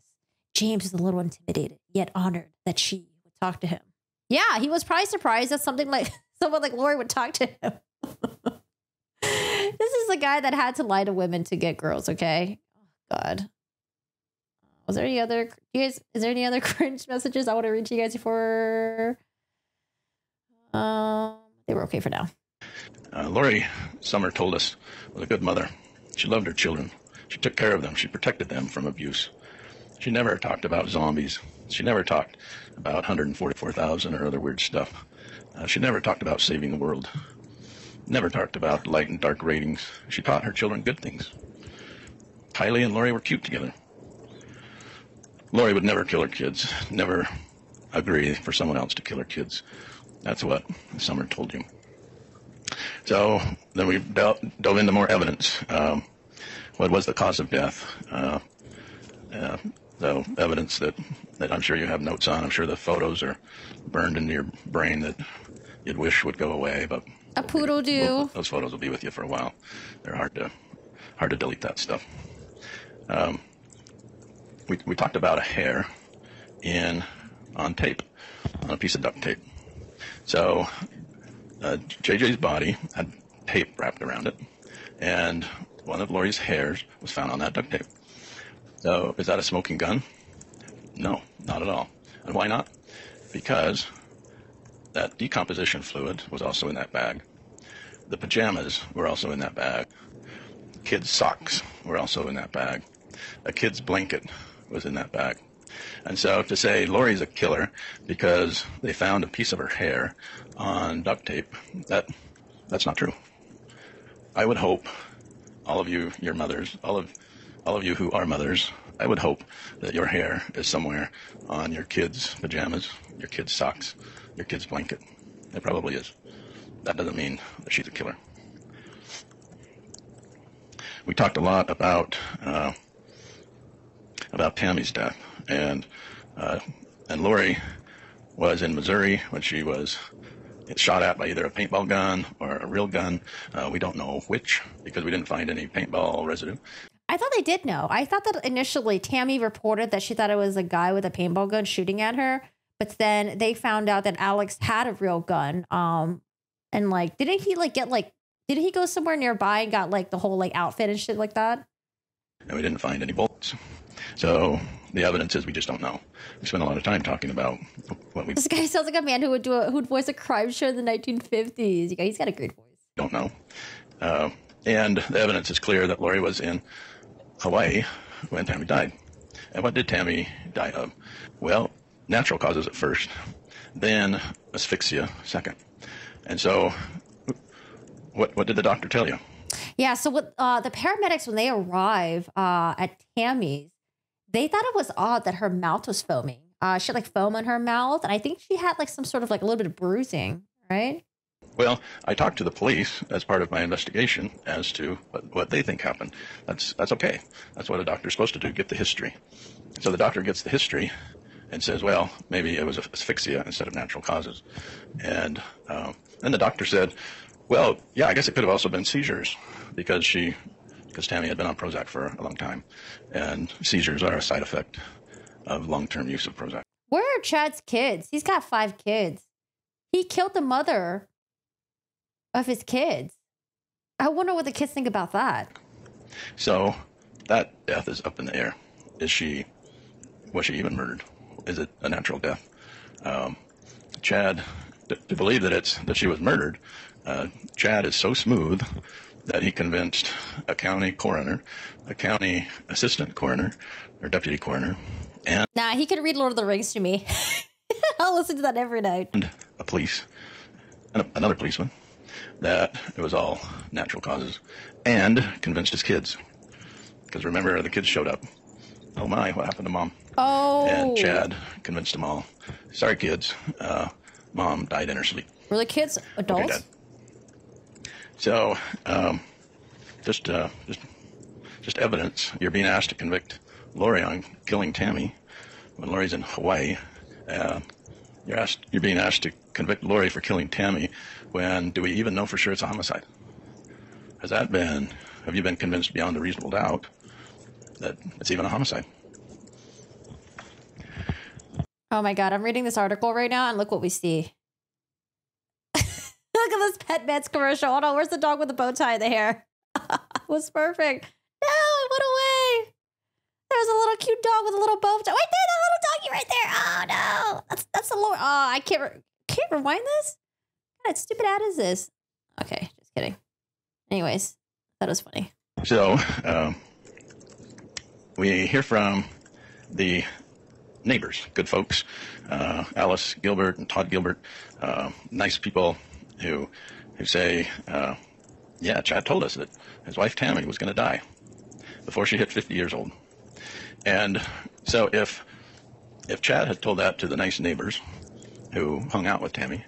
James was a little intimidated, yet honored that she would talk to him. Yeah, he was probably surprised that something like someone like Lori would talk to him. This is a guy that had to lie to women to get girls, okay? Oh, God. Was there any other you guys is there any other cringe messages I want to read to you guys before? Um they were okay for now. Uh, Lori Summer told us was a good mother. She loved her children. She took care of them. She protected them from abuse. She never talked about zombies. She never talked about one hundred forty-four thousand or other weird stuff. Uh, she never talked about saving the world. Never talked about light and dark ratings. She taught her children good things. Tylee and Lori were cute together. Lori would never kill her kids. Never agree for someone else to kill her kids. That's what Summer told you. So then we dove into more evidence. Um, What was the cause of death? Uh, uh, so evidence that, that I'm sure you have notes on. I'm sure the photos are burned into your brain that you'd wish would go away. But a poodle do. We'll, those photos will be with you for a while. They're hard to hard to delete that stuff. Um, we we talked about a hair in on tape on a piece of duct tape. So uh, J J's body had tape wrapped around it, and one of Lori's hairs was found on that duct tape. So is that a smoking gun? No, not at all. And why not? Because that decomposition fluid was also in that bag. The pajamas were also in that bag. Kids' socks were also in that bag. A kid's blanket was in that bag. And so to say Lori's a killer because they found a piece of her hair on duct tape, that that's not true. I would hope all of you, your mothers, all of all of you who are mothers, I would hope that your hair is somewhere on your kids' pajamas, your kids' socks, your kids' blanket. It probably is. That doesn't mean that she's a killer. We talked a lot about uh, about Tammy's death, and uh, and Lori was in Missouri when she was shot at by either a paintball gun or a real gun. Uh, we don't know which because we didn't find any paintball residue. I thought they did know. I thought that initially Tammy reported that she thought it was a guy with a paintball gun shooting at her, but then they found out that Alex had a real gun. Um, and like, didn't he like get like, didn't he go somewhere nearby and got like the whole like outfit and shit like that? And we didn't find any bullets. So the evidence is we just don't know. We spent a lot of time talking about what we... This guy sounds like a man who would do a, who'd voice a crime show in the nineteen fifties. You know, he's got a great voice. Don't know. Uh, and the evidence is clear that Lori was in Hawaii when Tammy died. And what did Tammy die of? Well, natural causes at first, then asphyxia second. And so what what did the doctor tell you? Yeah, so what uh, the paramedics, when they arrive uh, at Tammy's, they thought it was odd that her mouth was foaming. Uh, she had like foam in her mouth, and I think she had like some sort of like a little bit of bruising, right? Well, I talked to the police as part of my investigation as to what, what they think happened. That's that's okay. That's what a doctor's supposed to do, get the history. So the doctor gets the history and says, well, maybe it was asphyxia instead of natural causes. And uh, then the doctor said, well, yeah, I guess it could have also been seizures because she... because Tammy had been on Prozac for a long time, and seizures are a side effect of long-term use of Prozac. Where are Chad's kids? He's got five kids. He killed the mother of his kids. I wonder what the kids think about that. So that death is up in the air. Is she, was she even murdered? Is it a natural death? Um, Chad, to, to believe that it's, that she was murdered, uh, Chad is so smooth that he convinced a county coroner, a county assistant coroner, or deputy coroner, and... Nah, he could read Lord of the Rings to me. I'll listen to that every night. And a police, and a, another policeman, that it was all natural causes, and convinced his kids. Because remember, the kids showed up. Oh my, what happened to Mom? Oh. And Chad convinced them all. Sorry, kids. Uh, Mom died in her sleep. Were the kids adults? Okay, So, um, just, uh, just, just evidence. You're being asked to convict Lori on killing Tammy when Lori's in Hawaii. Uh, you're asked, you're being asked to convict Lori for killing Tammy when, do we even know for sure it's a homicide? Has that been, have you been convinced beyond a reasonable doubt that it's even a homicide? Oh my God, I'm reading this article right now and look what we see. Look at this PetMeds commercial. Hold on, where's the dog with the bow tie in the hair? It was perfect. No, it went away. There's a little cute dog with a little bow tie. Wait, there's a little doggy right there. Oh no, that's that's a Lori. Oh, I can't re can't rewind this. What stupid ad is this? Okay, just kidding. Anyways, that was funny. So um, we hear from the neighbors, good folks, uh, Alice Gilbert and Todd Gilbert, uh, nice people. Who, who say, uh, yeah, Chad told us that his wife Tammy was going to die before she hit fifty years old. And so if if Chad had told that to the nice neighbors who hung out with Tammy,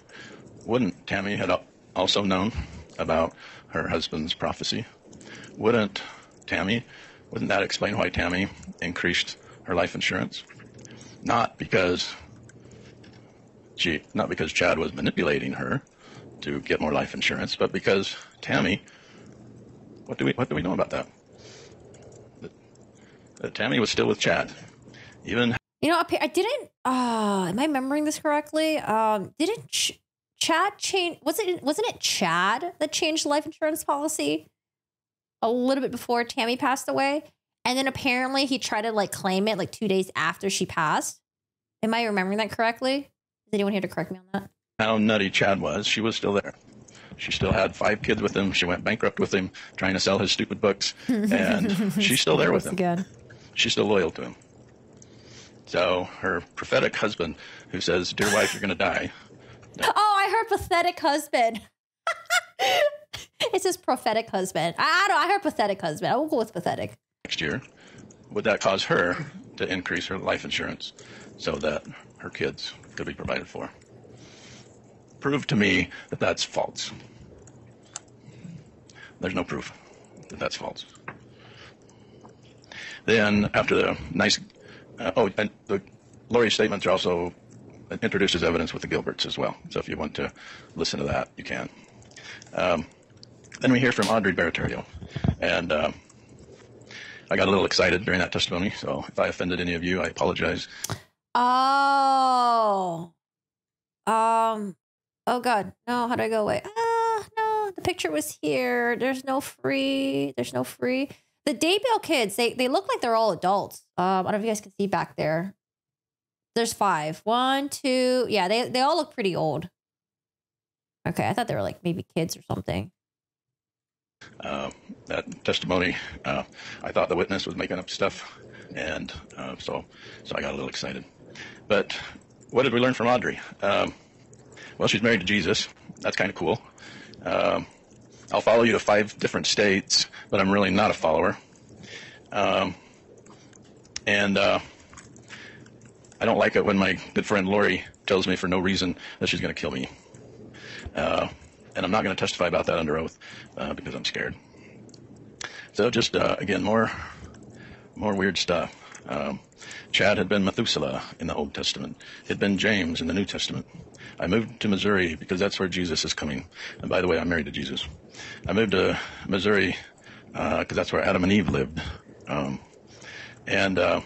wouldn't Tammy had also known about her husband's prophecy? Wouldn't Tammy, wouldn't that explain why Tammy increased her life insurance? Not because she, not because Chad was manipulating her to get more life insurance, but because Tammy, what do we what do we know about that? That, that Tammy was still with Chad, even. You know, I didn't. Uh, am I remembering this correctly? Um, didn't Ch Chad changed, was it, wasn't it Chad that changed the life insurance policy a little bit before Tammy passed away? And then apparently he tried to like claim it like two days after she passed. Am I remembering that correctly? Is anyone here to correct me on that? How nutty Chad was. She was still there. She still had five kids with him. She went bankrupt with him, trying to sell his stupid books. And she's still there with him. Again. She's still loyal to him. So her prophetic husband who says, dear wife, you're going to die. No. Oh, I heard pathetic husband. It's his prophetic husband. I, I don't I heard pathetic husband. I will go with pathetic. Next year, would that cause her to increase her life insurance so that her kids could be provided for? Prove to me that that's false. There's no proof that that's false. Then after the nice, uh, oh, and the Lori's statements are also introduced as evidence with the Gilberts as well. So if you want to listen to that, you can. Um, then we hear from Audrey Barattiero, and uh, I got a little excited during that testimony. So if I offended any of you, I apologize. Oh, um. Oh, God. No, how do I go away? Ah, no, the picture was here. There's no free. There's no free. The Daybell kids, they, they look like they're all adults. Um, I don't know if you guys can see back there. There's five. One, two. Yeah, they, they all look pretty old. Okay, I thought they were like maybe kids or something. Uh, that testimony, uh, I thought the witness was making up stuff. And uh, so, so I got a little excited. But what did we learn from Audrey? Um, Well, she's married to Jesus. That's kind of cool. Um, I'll follow you to five different states, but I'm really not a follower. Um, and uh, I don't like it when my good friend Lori tells me for no reason that she's going to kill me. Uh, and I'm not going to testify about that under oath uh, because I'm scared. So just, uh, again, more, more weird stuff. Um, Chad had been Methuselah in the Old Testament. He'd been James in the New Testament. I moved to Missouri because that's where Jesus is coming. And by the way, I'm married to Jesus. I moved to Missouri because uh, that's where Adam and Eve lived. Um, and uh,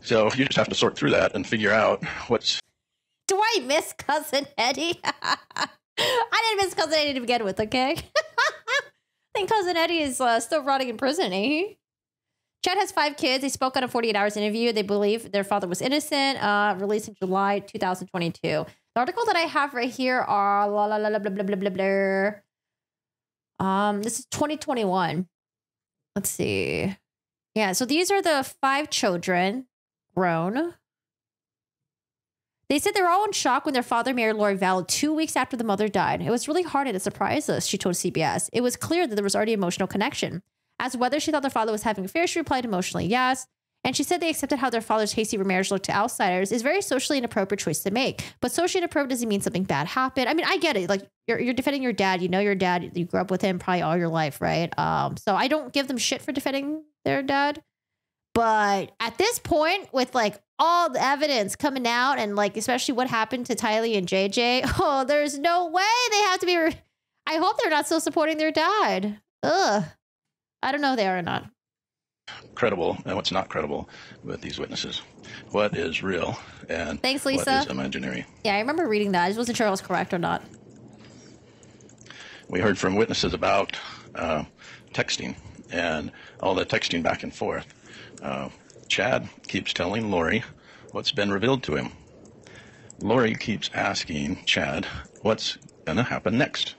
so you just have to sort through that and figure out what's... Do I miss Cousin Eddie? I didn't miss Cousin Eddie to begin with, okay? I think Cousin Eddie is uh, still rotting in prison, ain't he? Chad has five kids. They spoke on a forty-eight hours interview. They believe their father was innocent, uh, released in July two thousand twenty-two. The article that I have right here are la la la la blah blah blah blah blah. Um, this is twenty twenty-one. Let's see. Yeah, so these are the five children grown. They said they were all in shock when their father married Lori Vallow two weeks after the mother died. It was really hard and it surprised us, she told C B S. It was clear that there was already emotional connection. As whether she thought their father was having an affair, she replied emotionally, yes. And she said they accepted how their father's hasty remarriage looked to outsiders is very socially inappropriate choice to make. But socially inappropriate doesn't mean something bad happened. I mean, I get it. Like, you're, you're defending your dad. You know your dad. You grew up with him probably all your life, right? Um, so I don't give them shit for defending their dad. But at this point, with like all the evidence coming out and like especially what happened to Tylee and J J, oh, there's no way they have to be. Re I hope they're not still supporting their dad. Ugh. I don't know if they are or not. Credible and what's not credible with these witnesses. What is real and thanks, Lisa. What is imaginary? Yeah, I remember reading that. I just wasn't sure I was correct or not. We heard from witnesses about uh, texting and all the texting back and forth. Uh, Chad keeps telling Lori what's been revealed to him. Lori keeps asking Chad what's going to happen next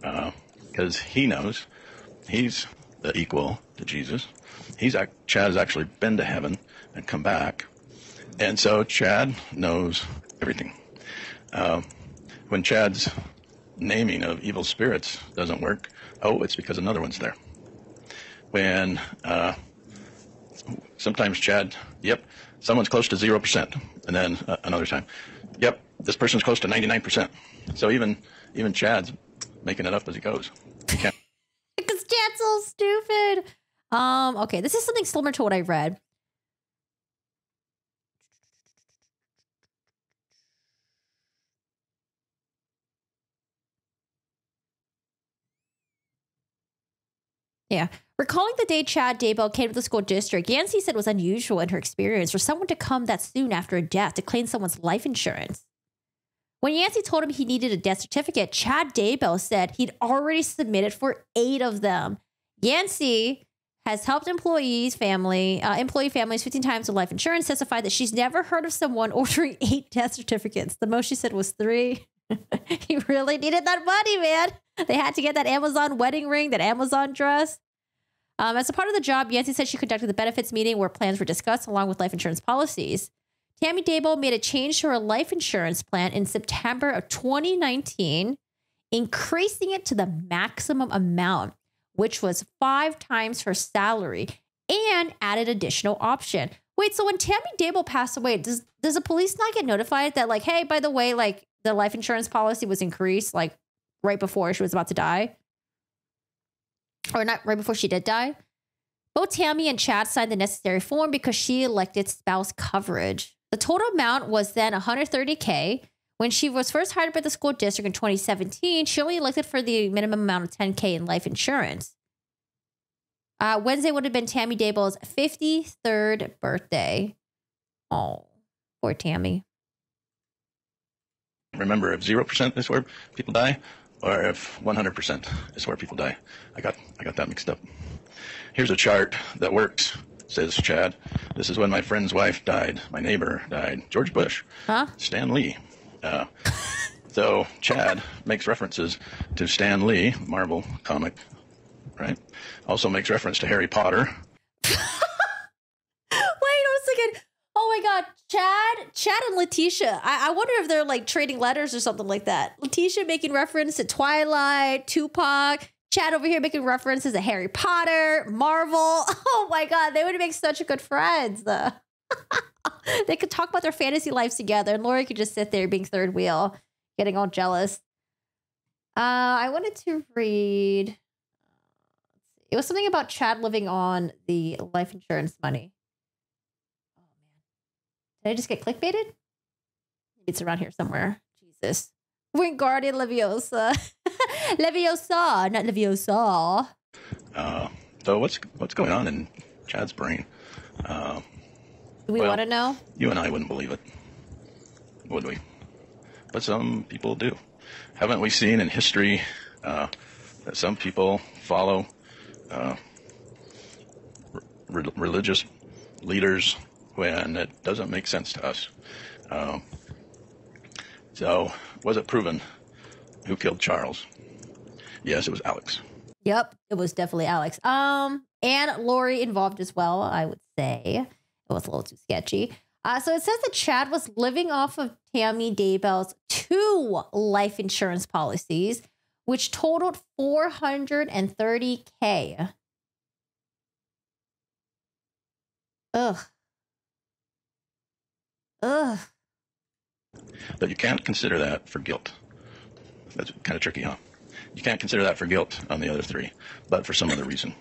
because uh, he knows he's... the equal to Jesus. He's Chad has actually been to heaven and come back, and so Chad knows everything. Uh, when Chad's naming of evil spirits doesn't work, oh, it's because another one's there. When uh, sometimes Chad, yep, someone's close to zero percent, and then uh, another time, yep, this person's close to ninety-nine percent. So even even Chad's making it up as he goes. He can't That's so stupid. Um, okay, this is something similar to what I read. Yeah. Recalling the day Chad Daybell came to the school district, Yancey said it was unusual in her experience for someone to come that soon after a death to claim someone's life insurance. When Yancey told him he needed a death certificate, Chad Daybell said he'd already submitted for eight of them. Yancey has helped employees, family, uh, employee families fifteen times with life insurance, testified that she's never heard of someone ordering eight death certificates. The most she said was three. He really needed that money, man. They had to get that Amazon wedding ring, that Amazon dress. Um, as a part of the job, Yancey said she conducted the benefits meeting where plans were discussed along with life insurance policies. Tammy Daybell made a change to her life insurance plan in September of twenty nineteen, increasing it to the maximum amount, which was five times her salary, and added additional option. Wait, so when Tammy Daybell passed away, does does the police not get notified that, like, hey, by the way, like, the life insurance policy was increased, like, right before she was about to die? Or not right before she did die. Both Tammy and Chad signed the necessary form because she elected spouse coverage. The total amount was then one hundred thirty K. When she was first hired by the school district in twenty seventeen, she only elected for the minimum amount of ten K in life insurance. Uh, Wednesday would have been Tammy Daybell's fifty-third birthday. Oh, poor Tammy. Remember, if zero percent is where people die, or if one hundred percent is where people die. I got I got that mixed up. Here's a chart that works, says Chad. This is when my friend's wife died, my neighbor died, George Bush, huh? Stan Lee. Uh, so Chad makes references to Stan Lee, Marvel comic, right? Also makes reference to Harry Potter. Wait a second. Oh my God, Chad, Chad and Letitia. I, I wonder if they're like trading letters or something like that. Letitia making reference to Twilight, Tupac. Chad over here making references to Harry Potter, Marvel. Oh my God, they would make such good friends. They could talk about their fantasy lives together, and Lori could just sit there being third wheel, getting all jealous. Uh, I wanted to read. It was something about Chad living on the life insurance money. Oh man, did I just get clickbaited? It's around here somewhere. Jesus. Wingardium Leviosa. Leviosa, not Leviosa. Uh, so what's what's going on in Chad's brain? Uh, Do we well, want to know? You and I wouldn't believe it, would we? But some people do. Haven't we seen in history uh, that some people follow uh, re religious leaders when it doesn't make sense to us? Uh, so... Was it proven who killed Charles? Yes, it was Alex. Yep, it was definitely Alex. Um, and Lori involved as well, I would say. It was a little too sketchy. Uh, so it says that Chad was living off of Tammy Daybell's two life insurance policies, which totaled four hundred thirty K. Ugh. Ugh. But you can't consider that for guilt. That's kind of tricky, huh? You can't consider that for guilt on the other three, but for some other reason.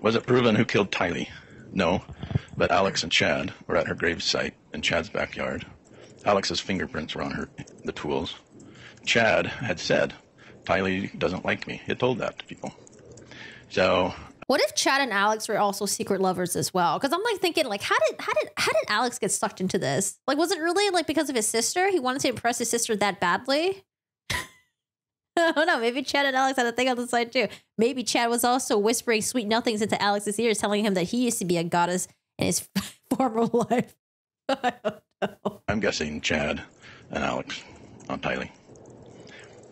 Was it proven who killed Tylee? No, but Alex and Chad were at her gravesite in Chad's backyard. Alex's fingerprints were on her, the tools. Chad had said, Tylee doesn't like me. He told that to people. So... What if Chad and Alex were also secret lovers as well? Because I'm like thinking, like, how did how did how did Alex get sucked into this? Like, was it really like because of his sister? He wanted to impress his sister that badly. I don't know. Maybe Chad and Alex had a thing on the side too. Maybe Chad was also whispering sweet nothings into Alex's ears, telling him that he used to be a goddess in his former life. I don't know. I'm guessing Chad and Alex on Tylee.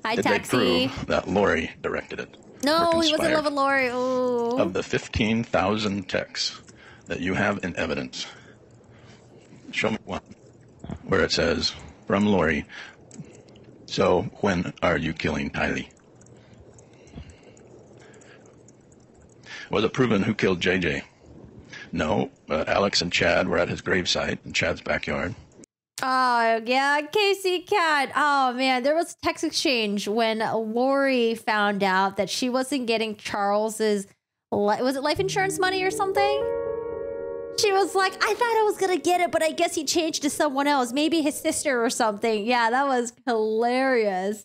Hi, did Taxi. They prove that Lori directed it? No, he wasn't in love with Lori. Ooh. Of the fifteen thousand texts that you have in evidence, show me one where it says, from Lori, so when are you killing Tylee? Was it proven who killed J J? No, uh, Alex and Chad were at his gravesite in Chad's backyard. Oh, yeah, Casey Cat. Oh, man, there was a text exchange when Lori found out that she wasn't getting Charles's, was it life insurance money or something? She was like, I thought I was going to get it, but I guess he changed to someone else, maybe his sister or something. Yeah, that was hilarious.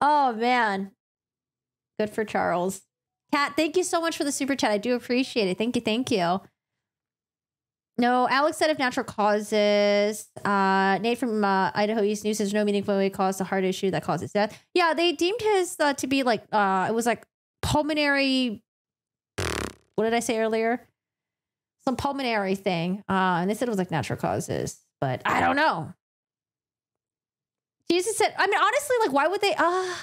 Oh, man. Good for Charles. Cat, thank you so much for the super chat. I do appreciate it. Thank you. Thank you. No, Alex said of natural causes. Uh, Nate from uh, Idaho East News says no meaningful way caused the heart issue that causes death. Yeah, they deemed his uh, to be like, uh, it was like pulmonary. What did I say earlier? Some pulmonary thing. Uh, and they said it was like natural causes, but I don't know. Jesus said, I mean, honestly, like, why would they? Uh,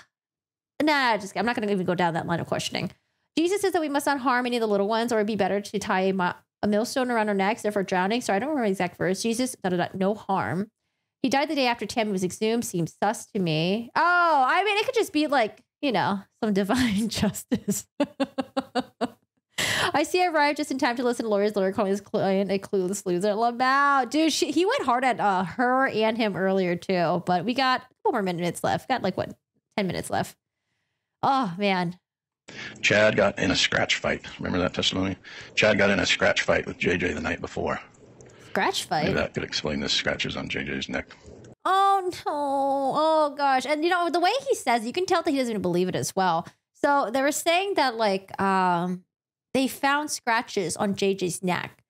nah, just I'm not going to even go down that line of questioning. Jesus says that we must not harm any of the little ones, or it'd be better to tie a ma a millstone around our necks, therefore drowning. So I don't remember the exact verse. Jesus, da, da, da, no harm. He died the day after Tammy was exhumed. Seems sus to me. Oh, I mean, it could just be like, you know, some divine justice. I see I arrived just in time to listen to Lori's lawyer calling his client a clueless loser. Lamau. Dude, she, he went hard at uh, her and him earlier too, but we got four more minutes left. Got like, what, ten minutes left. Oh, man. Chad got in a scratch fight. Remember that testimony? Chad got in a scratch fight with J J the night before. Scratch fight? Maybe that could explain the scratches on J J's neck. Oh, no. Oh, gosh. And, you know, the way he says, you can tell that he doesn't even believe it as well. So they were saying that, like, um, they found scratches on J J's neck.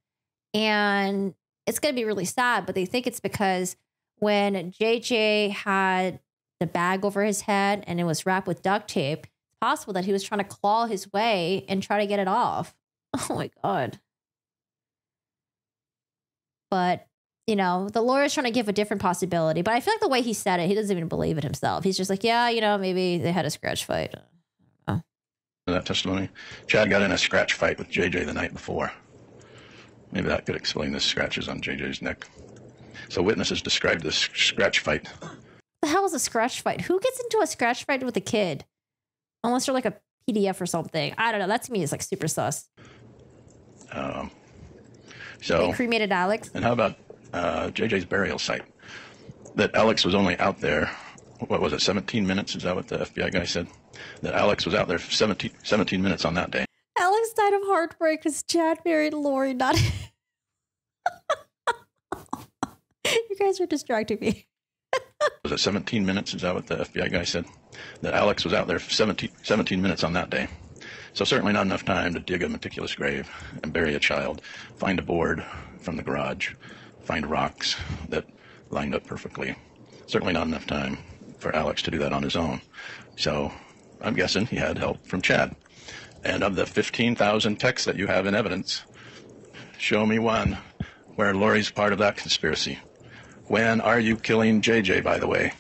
And it's going to be really sad, but they think it's because when J J had the bag over his head and it was wrapped with duct tape, possible that he was trying to claw his way and try to get it off. Oh my God. But, you know, the lawyer's trying to give a different possibility, but I feel like the way he said it, he doesn't even believe it himself. He's just like, yeah, you know, maybe they had a scratch fight. Oh. That testimony? Chad got in a scratch fight with J J the night before. Maybe that could explain the scratches on J J's neck. So witnesses described this scratch fight. What the hell is a scratch fight? Who gets into a scratch fight with a kid? Unless they're like a P D F or something. I don't know. That to me is like super sus. Um, so they cremated Alex. And how about uh, J J's burial site? That Alex was only out there, what was it, seventeen minutes? Is that what the F B I guy said? That Alex was out there for seventeen minutes on that day. Alex died of heartbreak because Chad married Lori, not You guys are distracting me. Was it seventeen minutes? Is that what the F B I guy said? That Alex was out there for seventeen minutes on that day. So certainly not enough time to dig a meticulous grave and bury a child, find a board from the garage, find rocks that lined up perfectly. Certainly not enough time for Alex to do that on his own. So I'm guessing he had help from Chad. And of the fifteen thousand texts that you have in evidence, show me one where Lori's part of that conspiracy. When are you killing J J, by the way?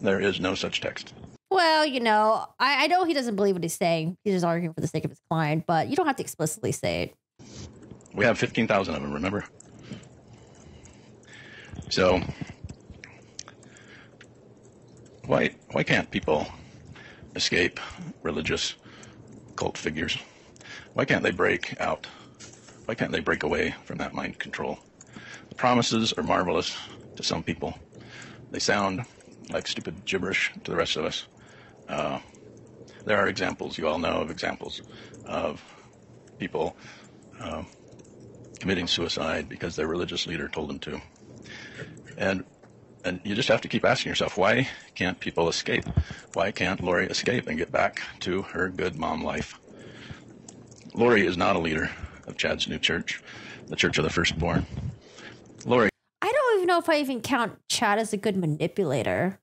There is no such text. Well, you know, I, I know he doesn't believe what he's saying. He's just arguing for the sake of his client, but you don't have to explicitly say it. We have fifteen thousand of them, remember? So, why, why can't people escape religious cult figures? Why can't they break out? Why can't they break away from that mind control? The promises are marvelous to some people. They sound like stupid gibberish to the rest of us. Uh, there are examples, you all know of examples of people uh, committing suicide because their religious leader told them to. And and you just have to keep asking yourself, why can't people escape? Why can't Lori escape and get back to her good mom life? Lori is not a leader of Chad's new church, the Church of the Firstborn. Lori. I don't even know if I even count Chad as a good manipulator.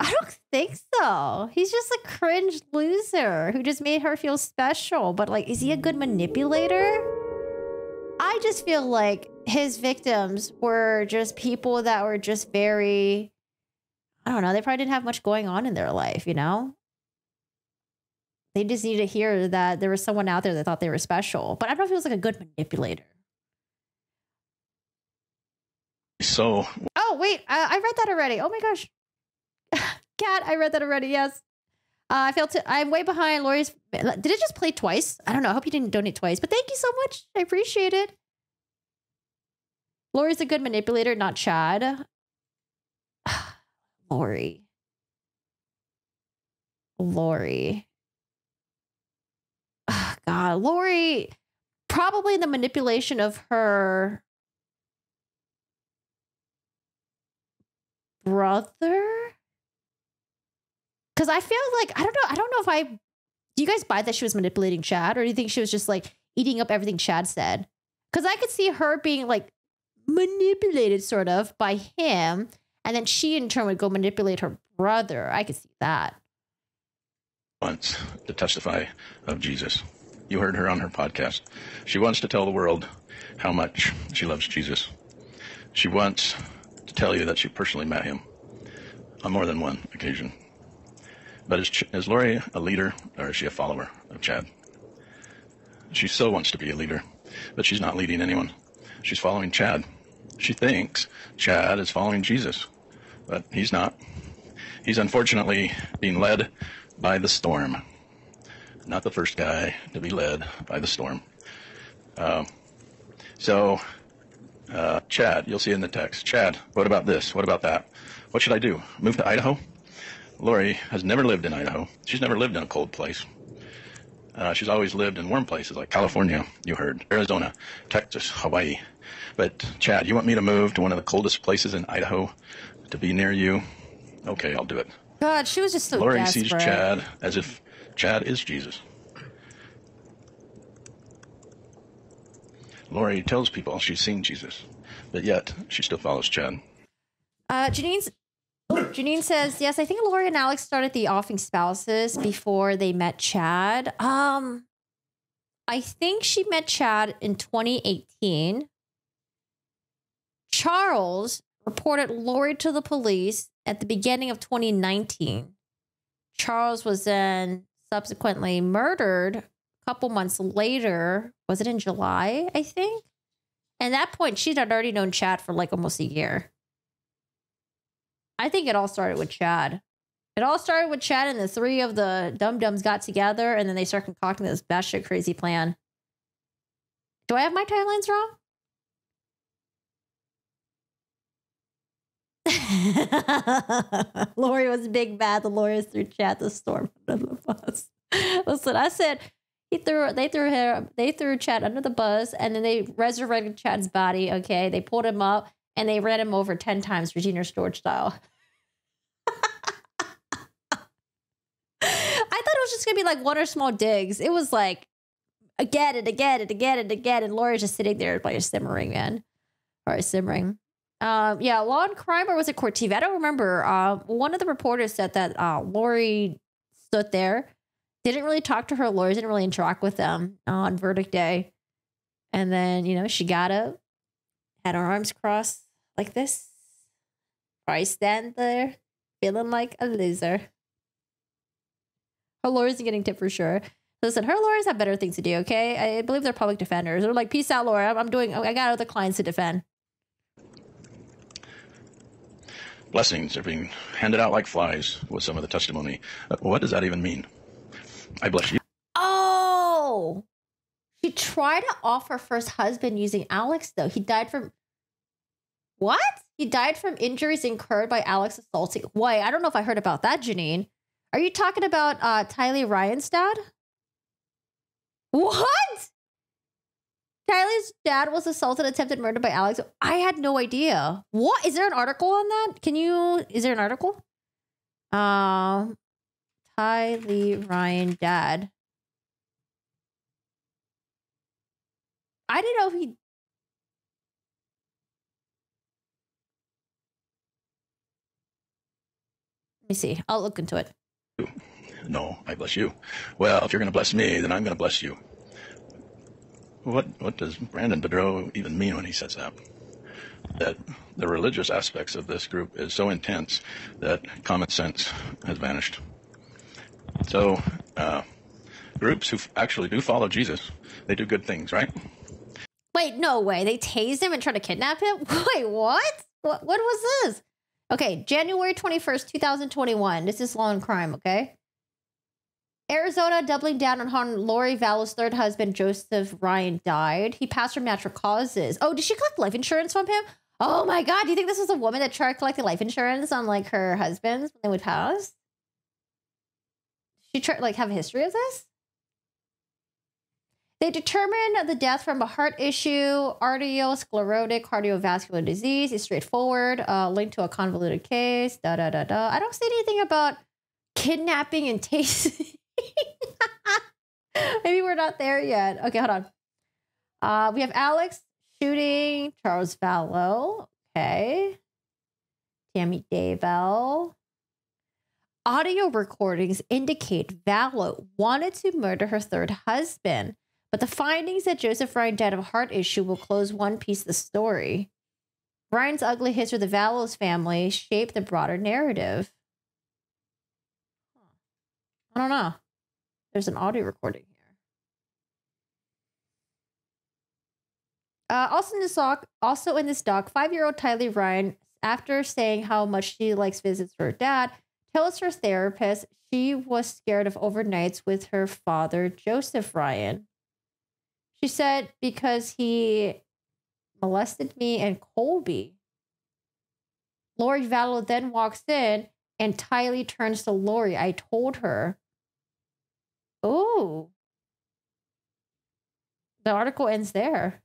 I don't think so. He's just a cringe loser who just made her feel special. But like, is he a good manipulator? I just feel like his victims were just people that were just very, I don't know. They probably didn't have much going on in their life, you know? They just needed to hear that there was someone out there that thought they were special. But I don't know if he was like a good manipulator. So. Oh, wait, I, I read that already. Oh, my gosh. Kat, I read that already. Yes. Uh, I failed to. I'm way behind. Lori's. Did it just play twice? I don't know. I hope you didn't donate twice, but thank you so much. I appreciate it. Lori's a good manipulator, not Chad. Lori. Lori. Oh, God, Lori. Probably the manipulation of her brother, because I feel like I don't know I don't know if I do you guys buy that she was manipulating Chad, or do you think she was just like eating up everything Chad said Because I could see her being like manipulated sort of by him. And then she in turn would go manipulate her brother. I could see that. Once to testify of Jesus. You heard her on her podcast. She wants to tell the world how much she loves Jesus. She wants to tell you that she personally met him on more than one occasion. But is, is Lori a leader, or is she a follower of Chad? She so wants to be a leader, but she's not leading anyone. She's following Chad. She thinks Chad is following Jesus, but he's not. He's unfortunately being led by the storm. Not the first guy to be led by the storm. Uh, so, uh, Chad, you'll see in the text, Chad, what about this? What about that? What should I do? Move to Idaho? Lori has never lived in Idaho. She's never lived in a cold place. Uh, she's always lived in warm places like California, you heard, Arizona, Texas, Hawaii. But Chad, you want me to move to one of the coldest places in Idaho to be near you? Okay, I'll do it. God, she was just so Lori desperate. Lori sees Chad as if Chad is Jesus. Lori tells people she's seen Jesus, but yet she still follows Chad. Uh, Janine's... Oh, Janine says, yes, I think Lori and Alex started the offing spouses before they met Chad. Um, I think she met Chad in twenty eighteen. Charles reported Lori to the police at the beginning of twenty nineteen. Charles was then subsequently murdered a couple months later. Was it in July, I think? And at that point, she'd already known Chad for like almost a year. I think it all started with Chad. It all started with Chad, and the three of the dum-dums got together, and then they started concocting this batshit crazy plan. Do I have my timelines wrong? Lori was big bad. The lawyers threw Chad the storm under the bus. Listen, I said he threw. They threw her. They threw Chad under the bus, and then they resurrected Chad's body. Okay, they pulled him up. And they ran him over ten times, Regina George style. I thought it was just going to be like water small digs. It was like, again and again and again and again. And Lori's just sitting there like simmering, man. Or simmering. Um, yeah, Law and Crime, or was it Court T V? I don't remember. Uh, one of the reporters said that uh, Lori stood there. Didn't really talk to her lawyers. Didn't really interact with them on verdict day. And then, you know, she got up. Had her arms crossed like this. Probably stand there feeling like a loser. Her lawyers are getting tipped for sure. Listen, her lawyers have better things to do, okay? I believe they're public defenders. They're like, peace out, Lori. I'm doing, I got other clients to defend. Blessings are being handed out like flies with some of the testimony. What does that even mean? I bless you. Oh! She tried to off her first husband using Alex, though. He died from... What? He died from injuries incurred by Alex assaulting... Wait, I don't know if I heard about that, Janine. Are you talking about uh, Tylee Ryan's dad? What? Tylee's dad was assaulted, attempted murder by Alex. I had no idea. What? Is there an article on that? Can you... Is there an article? Um, Tylee Ryan dad. I didn't know if he... Let me see. I'll look into it. No, I bless you. Well, if you're going to bless me, then I'm going to bless you. What what does Brandon Boudreaux even mean when he says that? That the religious aspects of this group is so intense that common sense has vanished. So, uh, groups who actually do follow Jesus, they do good things, right? Wait, no way. They tased him and tried to kidnap him? Wait, what? What, what was this? Okay, January twenty-first, two thousand twenty-one. This is Law and Crime, okay? Arizona doubling down on how Lori Vallow's third husband, Joseph Ryan, died. He passed from natural causes. Oh, did she collect life insurance from him? Oh my God, do you think this was a woman that tried collecting life insurance on like her husbands when they would pass? She tried like have a history of this? They determined the death from a heart issue, arteriosclerotic cardiovascular disease. It's straightforward, uh, linked to a convoluted case, da, da, da, da. I don't see anything about kidnapping and tasting. Maybe we're not there yet. Okay, hold on. Uh, we have Alex shooting Charles Vallow. Okay. Tammy Daybell. Audio recordings indicate Vallow wanted to murder her third husband, but the findings that Joseph Ryan died of a heart issue will close one piece of the story. Ryan's ugly history with the Vallow's family shaped the broader narrative. I don't know. There's an audio recording here. Uh, also in this doc, also in this doc, five-year-old Tylee Ryan, after saying how much she likes visits her dad, tells her therapist she was scared of overnights with her father, Joseph Ryan. She said, because he molested me and Colby. Lori Vallow then walks in and Tylee turns to Lori. I told her. Oh. The article ends there.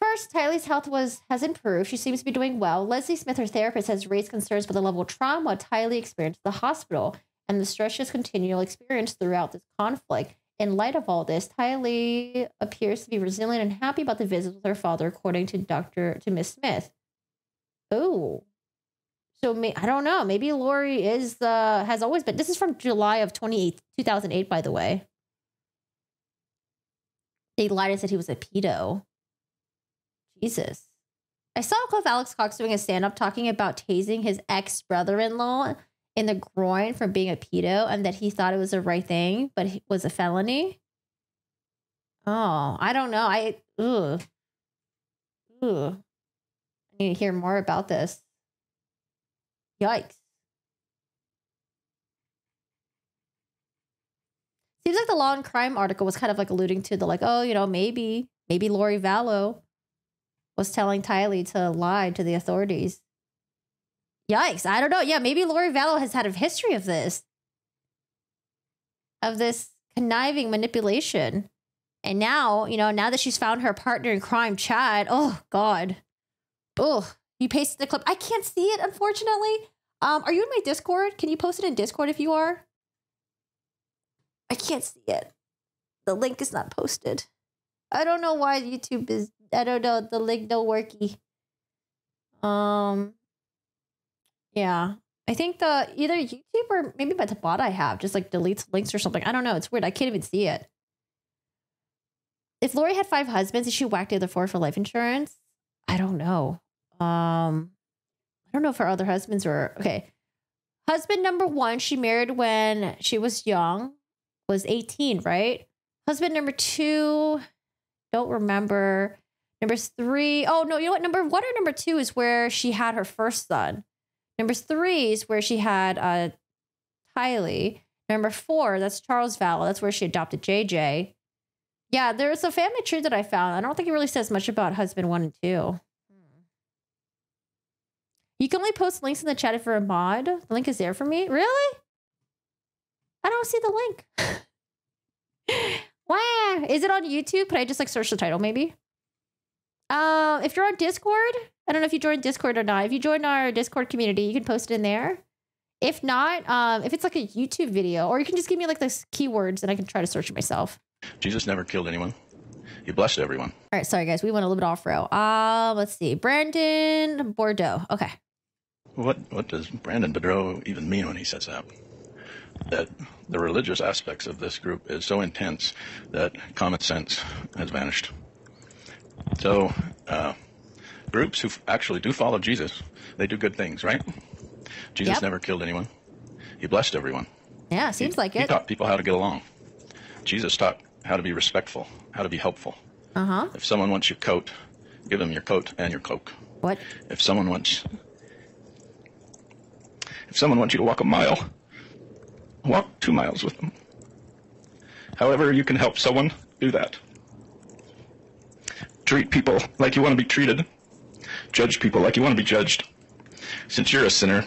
First, Tylee's health was has improved. She seems to be doing well. Leslie Smith, her therapist, has raised concerns about the level of trauma Tylee experienced at the hospital and the stress she's continually experienced throughout this conflict. In light of all this, Tylee appears to be resilient and happy about the visit with her father, according to Doctor to Miss Smith. Oh, so may, I don't know. Maybe Lori is the uh, has always been. This is from July of two thousand eight, by the way. They lied and said he was a pedo. Jesus. I saw a clip of Alex Cox doing a stand-up talking about tasing his ex-brother-in-law in the groin for being a pedo and that he thought it was the right thing, but it was a felony. Oh, I don't know. I, ugh. Ugh. I need to hear more about this. Yikes. Seems like the Law and Crime article was kind of like alluding to the like, oh, you know, maybe, maybe Lori Vallow was telling Tylee to lie to the authorities. Yikes, I don't know. Yeah, maybe Lori Vallow has had a history of this. Of this conniving manipulation. And now, you know, now that she's found her partner in crime, Chad. Oh, God. Oh, you pasted the clip. I can't see it, unfortunately. Um, are you in my Discord? Can you post it in Discord if you are? I can't see it. The link is not posted. I don't know why YouTube is... I don't know. The link no worky. Um... Yeah, I think the either YouTube or maybe by the bot I have just like deletes links or something. I don't know. It's weird. I can't even see it. If Lori had five husbands, did she whack the other four for life insurance? I don't know. Um, I don't know if her other husbands were okay. Husband number one, she married when she was young, was eighteen, right? Husband number two, don't remember. Number three, oh no, you know what? Number one or number two is where she had her first son. Number three is where she had uh, Tylee. Number four, that's Charles Vallow. That's where she adopted J J. Yeah, there's a family tree that I found. I don't think it really says much about husband one and two. Hmm. You can only post links in the chat if you're a mod. The link is there for me. Really? I don't see the link. Wow. Is it on YouTube? Could I just like search the title maybe? Uh, if you're on Discord, I don't know if you joined Discord or not. If you join our Discord community, you can post it in there. If not, um, if it's like a YouTube video, or you can just give me like those keywords and I can try to search it myself. Jesus never killed anyone. He blessed everyone. All right. Sorry, guys. We went a little bit off row. Uh, let's see. Brandon Boudreaux. Okay. What, what does Brandon Boudreaux even mean when he says that? That the religious aspects of this group is so intense that common sense has vanished. So, uh, groups who actually do follow Jesus, they do good things, right? Jesus yep. never killed anyone. He blessed everyone. Yeah, seems he, like it. He taught people how to get along. Jesus taught how to be respectful, how to be helpful. Uh-huh. If someone wants your coat, give them your coat and your cloak. What? If someone wants, if someone wants you to walk a mile, walk two miles with them. However you can help someone, do that. Treat people like you want to be treated. Judge people like you want to be judged. Since you're a sinner.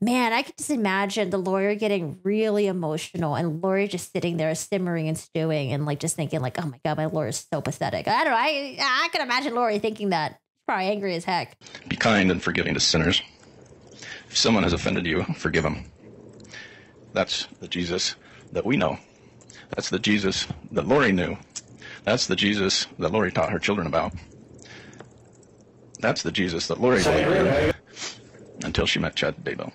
Man, I could just imagine the lawyer getting really emotional and Lori just sitting there simmering and stewing and like just thinking like, oh my God, my lawyer is so pathetic. I don't know. I, I can imagine Lori thinking that. She's probably angry as heck. Be kind and forgiving to sinners. If someone has offended you, forgive them. That's the Jesus that we know. That's the Jesus that Lori knew. That's the Jesus that Lori taught her children about. That's the Jesus that Lori believed in until she met Chad Daybell.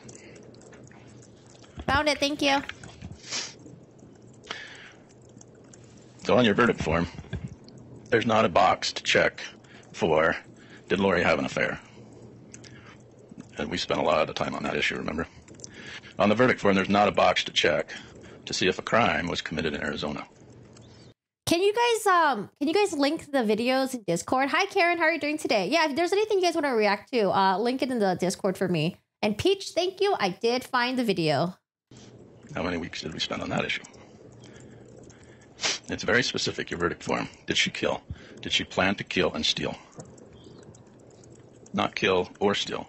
Found it, thank you. So on your verdict form, there's not a box to check for, did Lori have an affair? And we spent a lot of time on that issue, remember? On the verdict form, there's not a box to check to see if a crime was committed in Arizona. Can you guys um can you guys link the videos in Discord? Hi Karen, how are you doing today? Yeah, if there's anything you guys want to react to, uh link it in the Discord for me. And Peach, thank you. I did find the video. How many weeks did we spend on that issue? It's very specific, your verdict form. Did she kill? Did she plan to kill and steal? Not kill or steal,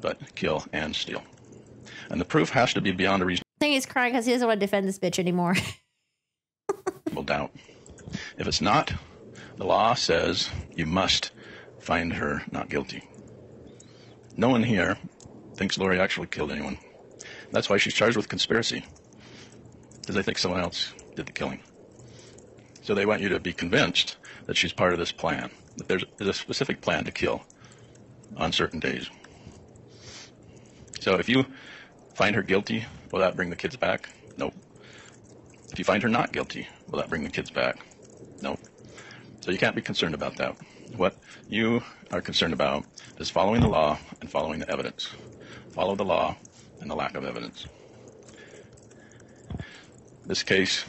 but kill and steal. And the proof has to be beyond a reason. I think he's crying because he doesn't want to defend this bitch anymore. Well, doubt. If it's not, the law says you must find her not guilty. No one here thinks Lori actually killed anyone. That's why she's charged with conspiracy, because they think someone else did the killing. So they want you to be convinced that she's part of this plan, that there's, there's a specific plan to kill on certain days. So if you find her guilty, will that bring the kids back? Nope. If you find her not guilty, will that bring the kids back? Nope. So you can't be concerned about that. What you are concerned about is following the law and following the evidence. Follow the law and the lack of evidence. This case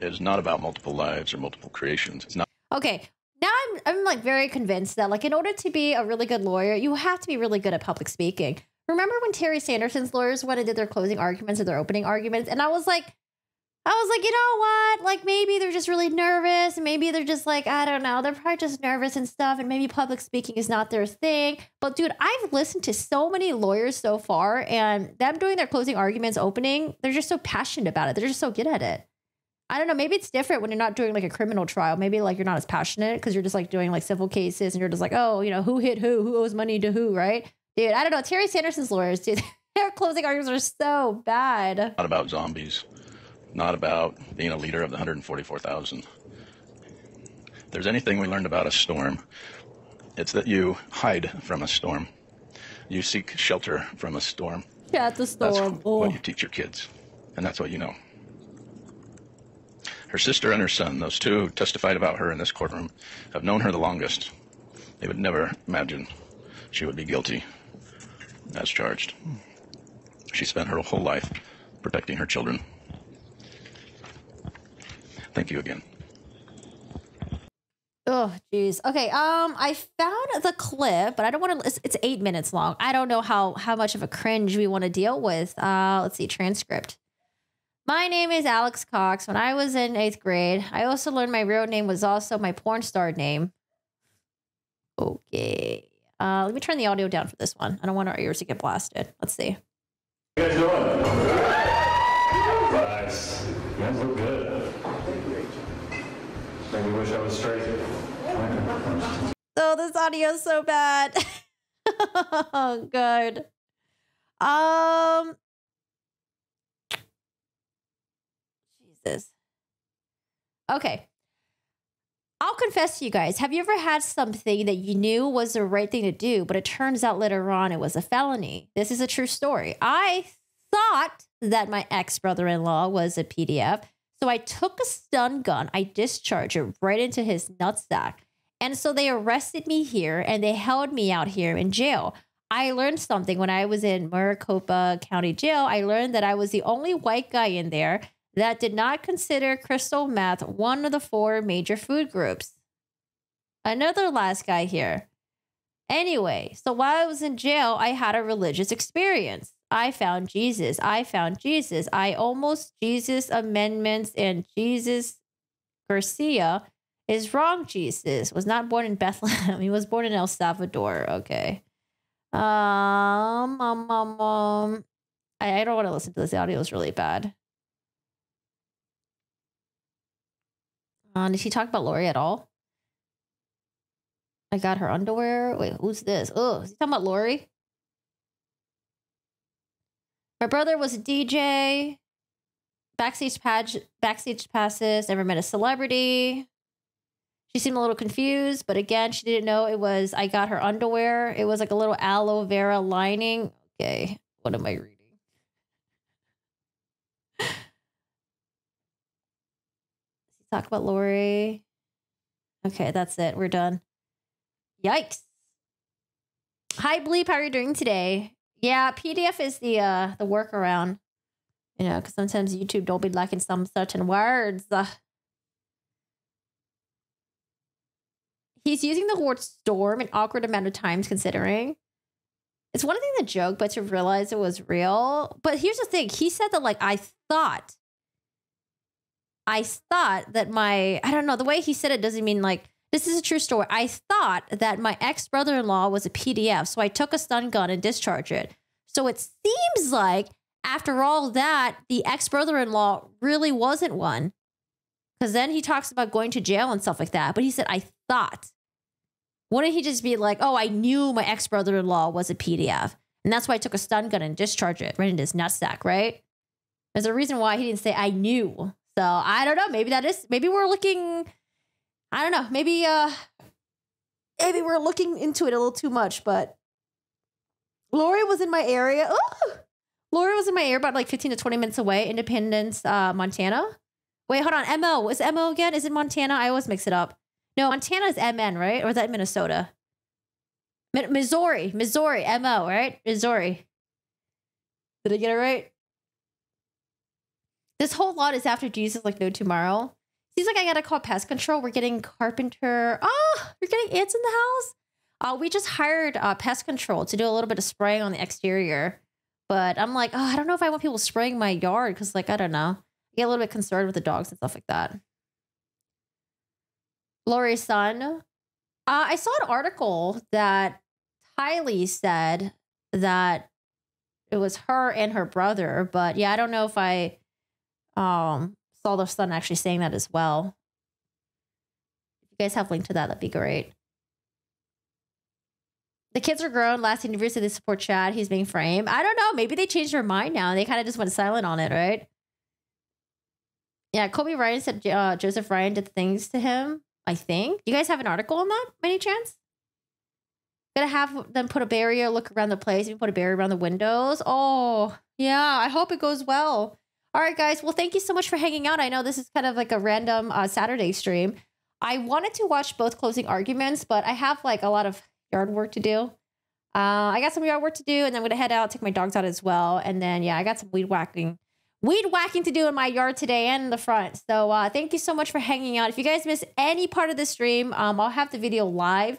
is not about multiple lives or multiple creations. It's not. Okay. Now I'm, I'm like very convinced that like in order to be a really good lawyer, you have to be really good at public speaking. Remember when Terry Sanderson's lawyers went and did their closing arguments or their opening arguments? And I was like, I was like, you know what? Like maybe they're just really nervous. And maybe they're just like, I don't know. They're probably just nervous and stuff. And maybe public speaking is not their thing. But dude, I've listened to so many lawyers so far and them doing their closing arguments, opening, they're just so passionate about it. They're just so good at it. I don't know. Maybe it's different when you're not doing like a criminal trial. Maybe like you're not as passionate because you're just like doing like civil cases and you're just like, oh, you know, who hit who, who owes money to who, right? Dude, I don't know. Terry Sanderson's lawyers, dude, their closing arguments are so bad. Not about zombies. Not about being a leader of the one hundred forty-four thousand. If there's anything we learned about a storm, it's that you hide from a storm. You seek shelter from a storm. Yeah, it's a storm. That's oh. what you teach your kids. And that's what you know. Her sister and her son, those two who testified about her in this courtroom, have known her the longest. They would never imagine she would be guilty as charged. She spent her whole life protecting her children. Thank you again. Oh, geez. Okay, um, I found the clip, but I don't want to, it's, it's eight minutes long. I don't know how, how much of a cringe we want to deal with. Uh, let's see, transcript. My name is Alex Cox. When I was in eighth grade, I also learned my real name was also my porn star name. Okay. Uh, let me turn the audio down for this one. I don't want our ears to get blasted. Let's see. How you guys doing? Nice. You guys look good. Maybe wish I was straight. Oh, this audio is so bad. Oh, God. Um... Okay. I'll confess to you guys, have you ever had something that you knew was the right thing to do, but it turns out later on it was a felony? This is a true story. I thought that my ex-brother-in-law was a P D F, so I took a stun gun. I discharged it right into his nutsack. And so they arrested me here, and they held me out here in jail. I learned something when I was in Maricopa County Jail. I learned that I was the only white guy in there that did not consider crystal meth one of the four major food groups. Another last guy here. Anyway, so while I was in jail, I had a religious experience. I found Jesus. I found Jesus. I almost Jesus amendments and Jesus Garcia is wrong. Jesus was not born in Bethlehem. He was born in El Salvador. Okay. Um, um, um, um. I, I don't want to listen to this. The audio is really bad. Um, did she talk about Lori at all? I got her underwear. Wait, who's this? Oh, is he talking about Lori? My brother was a D J. Backstage page, backstage passes. Never met a celebrity. She seemed a little confused, but again, she didn't know it was. I got her underwear. It was like a little aloe vera lining. Okay, what am I reading? Talk about Lori. Okay, that's it. We're done. Yikes. Hi, Bleep. How are you doing today? Yeah, P D F is the uh the workaround. You know, because sometimes YouTube don't be liking some certain words. Uh, he's using the word storm an awkward amount of times considering. It's one thing to joke, but to realize it was real. But here's the thing. He said that, like, I thought. I thought that my, I don't know, the way he said it doesn't mean like, this is a true story. I thought that my ex-brother-in-law was a P D F, so I took a stun gun and discharged it. So it seems like after all that, the ex-brother-in-law really wasn't one. Because then he talks about going to jail and stuff like that. But he said, I thought. Wouldn't he just be like, oh, I knew my ex-brother-in-law was a P D F. And that's why I took a stun gun and discharged it right into his nutsack, right? There's a reason why he didn't say I knew. So I don't know. Maybe that is, maybe we're looking, I don't know. Maybe, uh, maybe we're looking into it a little too much, but Lori was in my area. Ooh! Lori was in my area about like fifteen to twenty minutes away. Independence, uh, Montana. Wait, hold on. M O is M O again. Is it Montana? I always mix it up. No, Montana is M N, right? Or is that Minnesota? Mi Missouri, Missouri, M O, right? Missouri. Did I get it right? This whole lot is after Jesus, like no tomorrow. Seems like I gotta call pest control. We're getting carpenter. Oh, we're getting ants in the house. Uh, we just hired uh, pest control to do a little bit of spraying on the exterior. But I'm like, oh, I don't know if I want people spraying my yard because, like, I don't know. I get a little bit concerned with the dogs and stuff like that. Lori's son. Uh, I saw an article that Tylee said that it was her and her brother. But yeah, I don't know if I... Um, saw their son actually saying that as well. If you guys have a link to that, that'd be great. The kids are grown. Last interview said they support Chad. He's being framed. I don't know. Maybe they changed their mind now. They kind of just went silent on it, right? Yeah, Colby Ryan said uh, Joseph Ryan did things to him, I think. You guys have an article on that, by any chance? Gonna have them put a barrier, look around the place. We put a barrier around the windows. Oh, yeah. I hope it goes well. All right, guys. Well, thank you so much for hanging out. I know this is kind of like a random uh, Saturday stream. I wanted to watch both closing arguments, but I have like a lot of yard work to do. Uh, I got some yard work to do, and I'm going to head out, take my dogs out as well. And then, yeah, I got some weed whacking, weed whacking to do in my yard today and in the front. So uh, thank you so much for hanging out. If you guys miss any part of the stream, um, I'll have the video live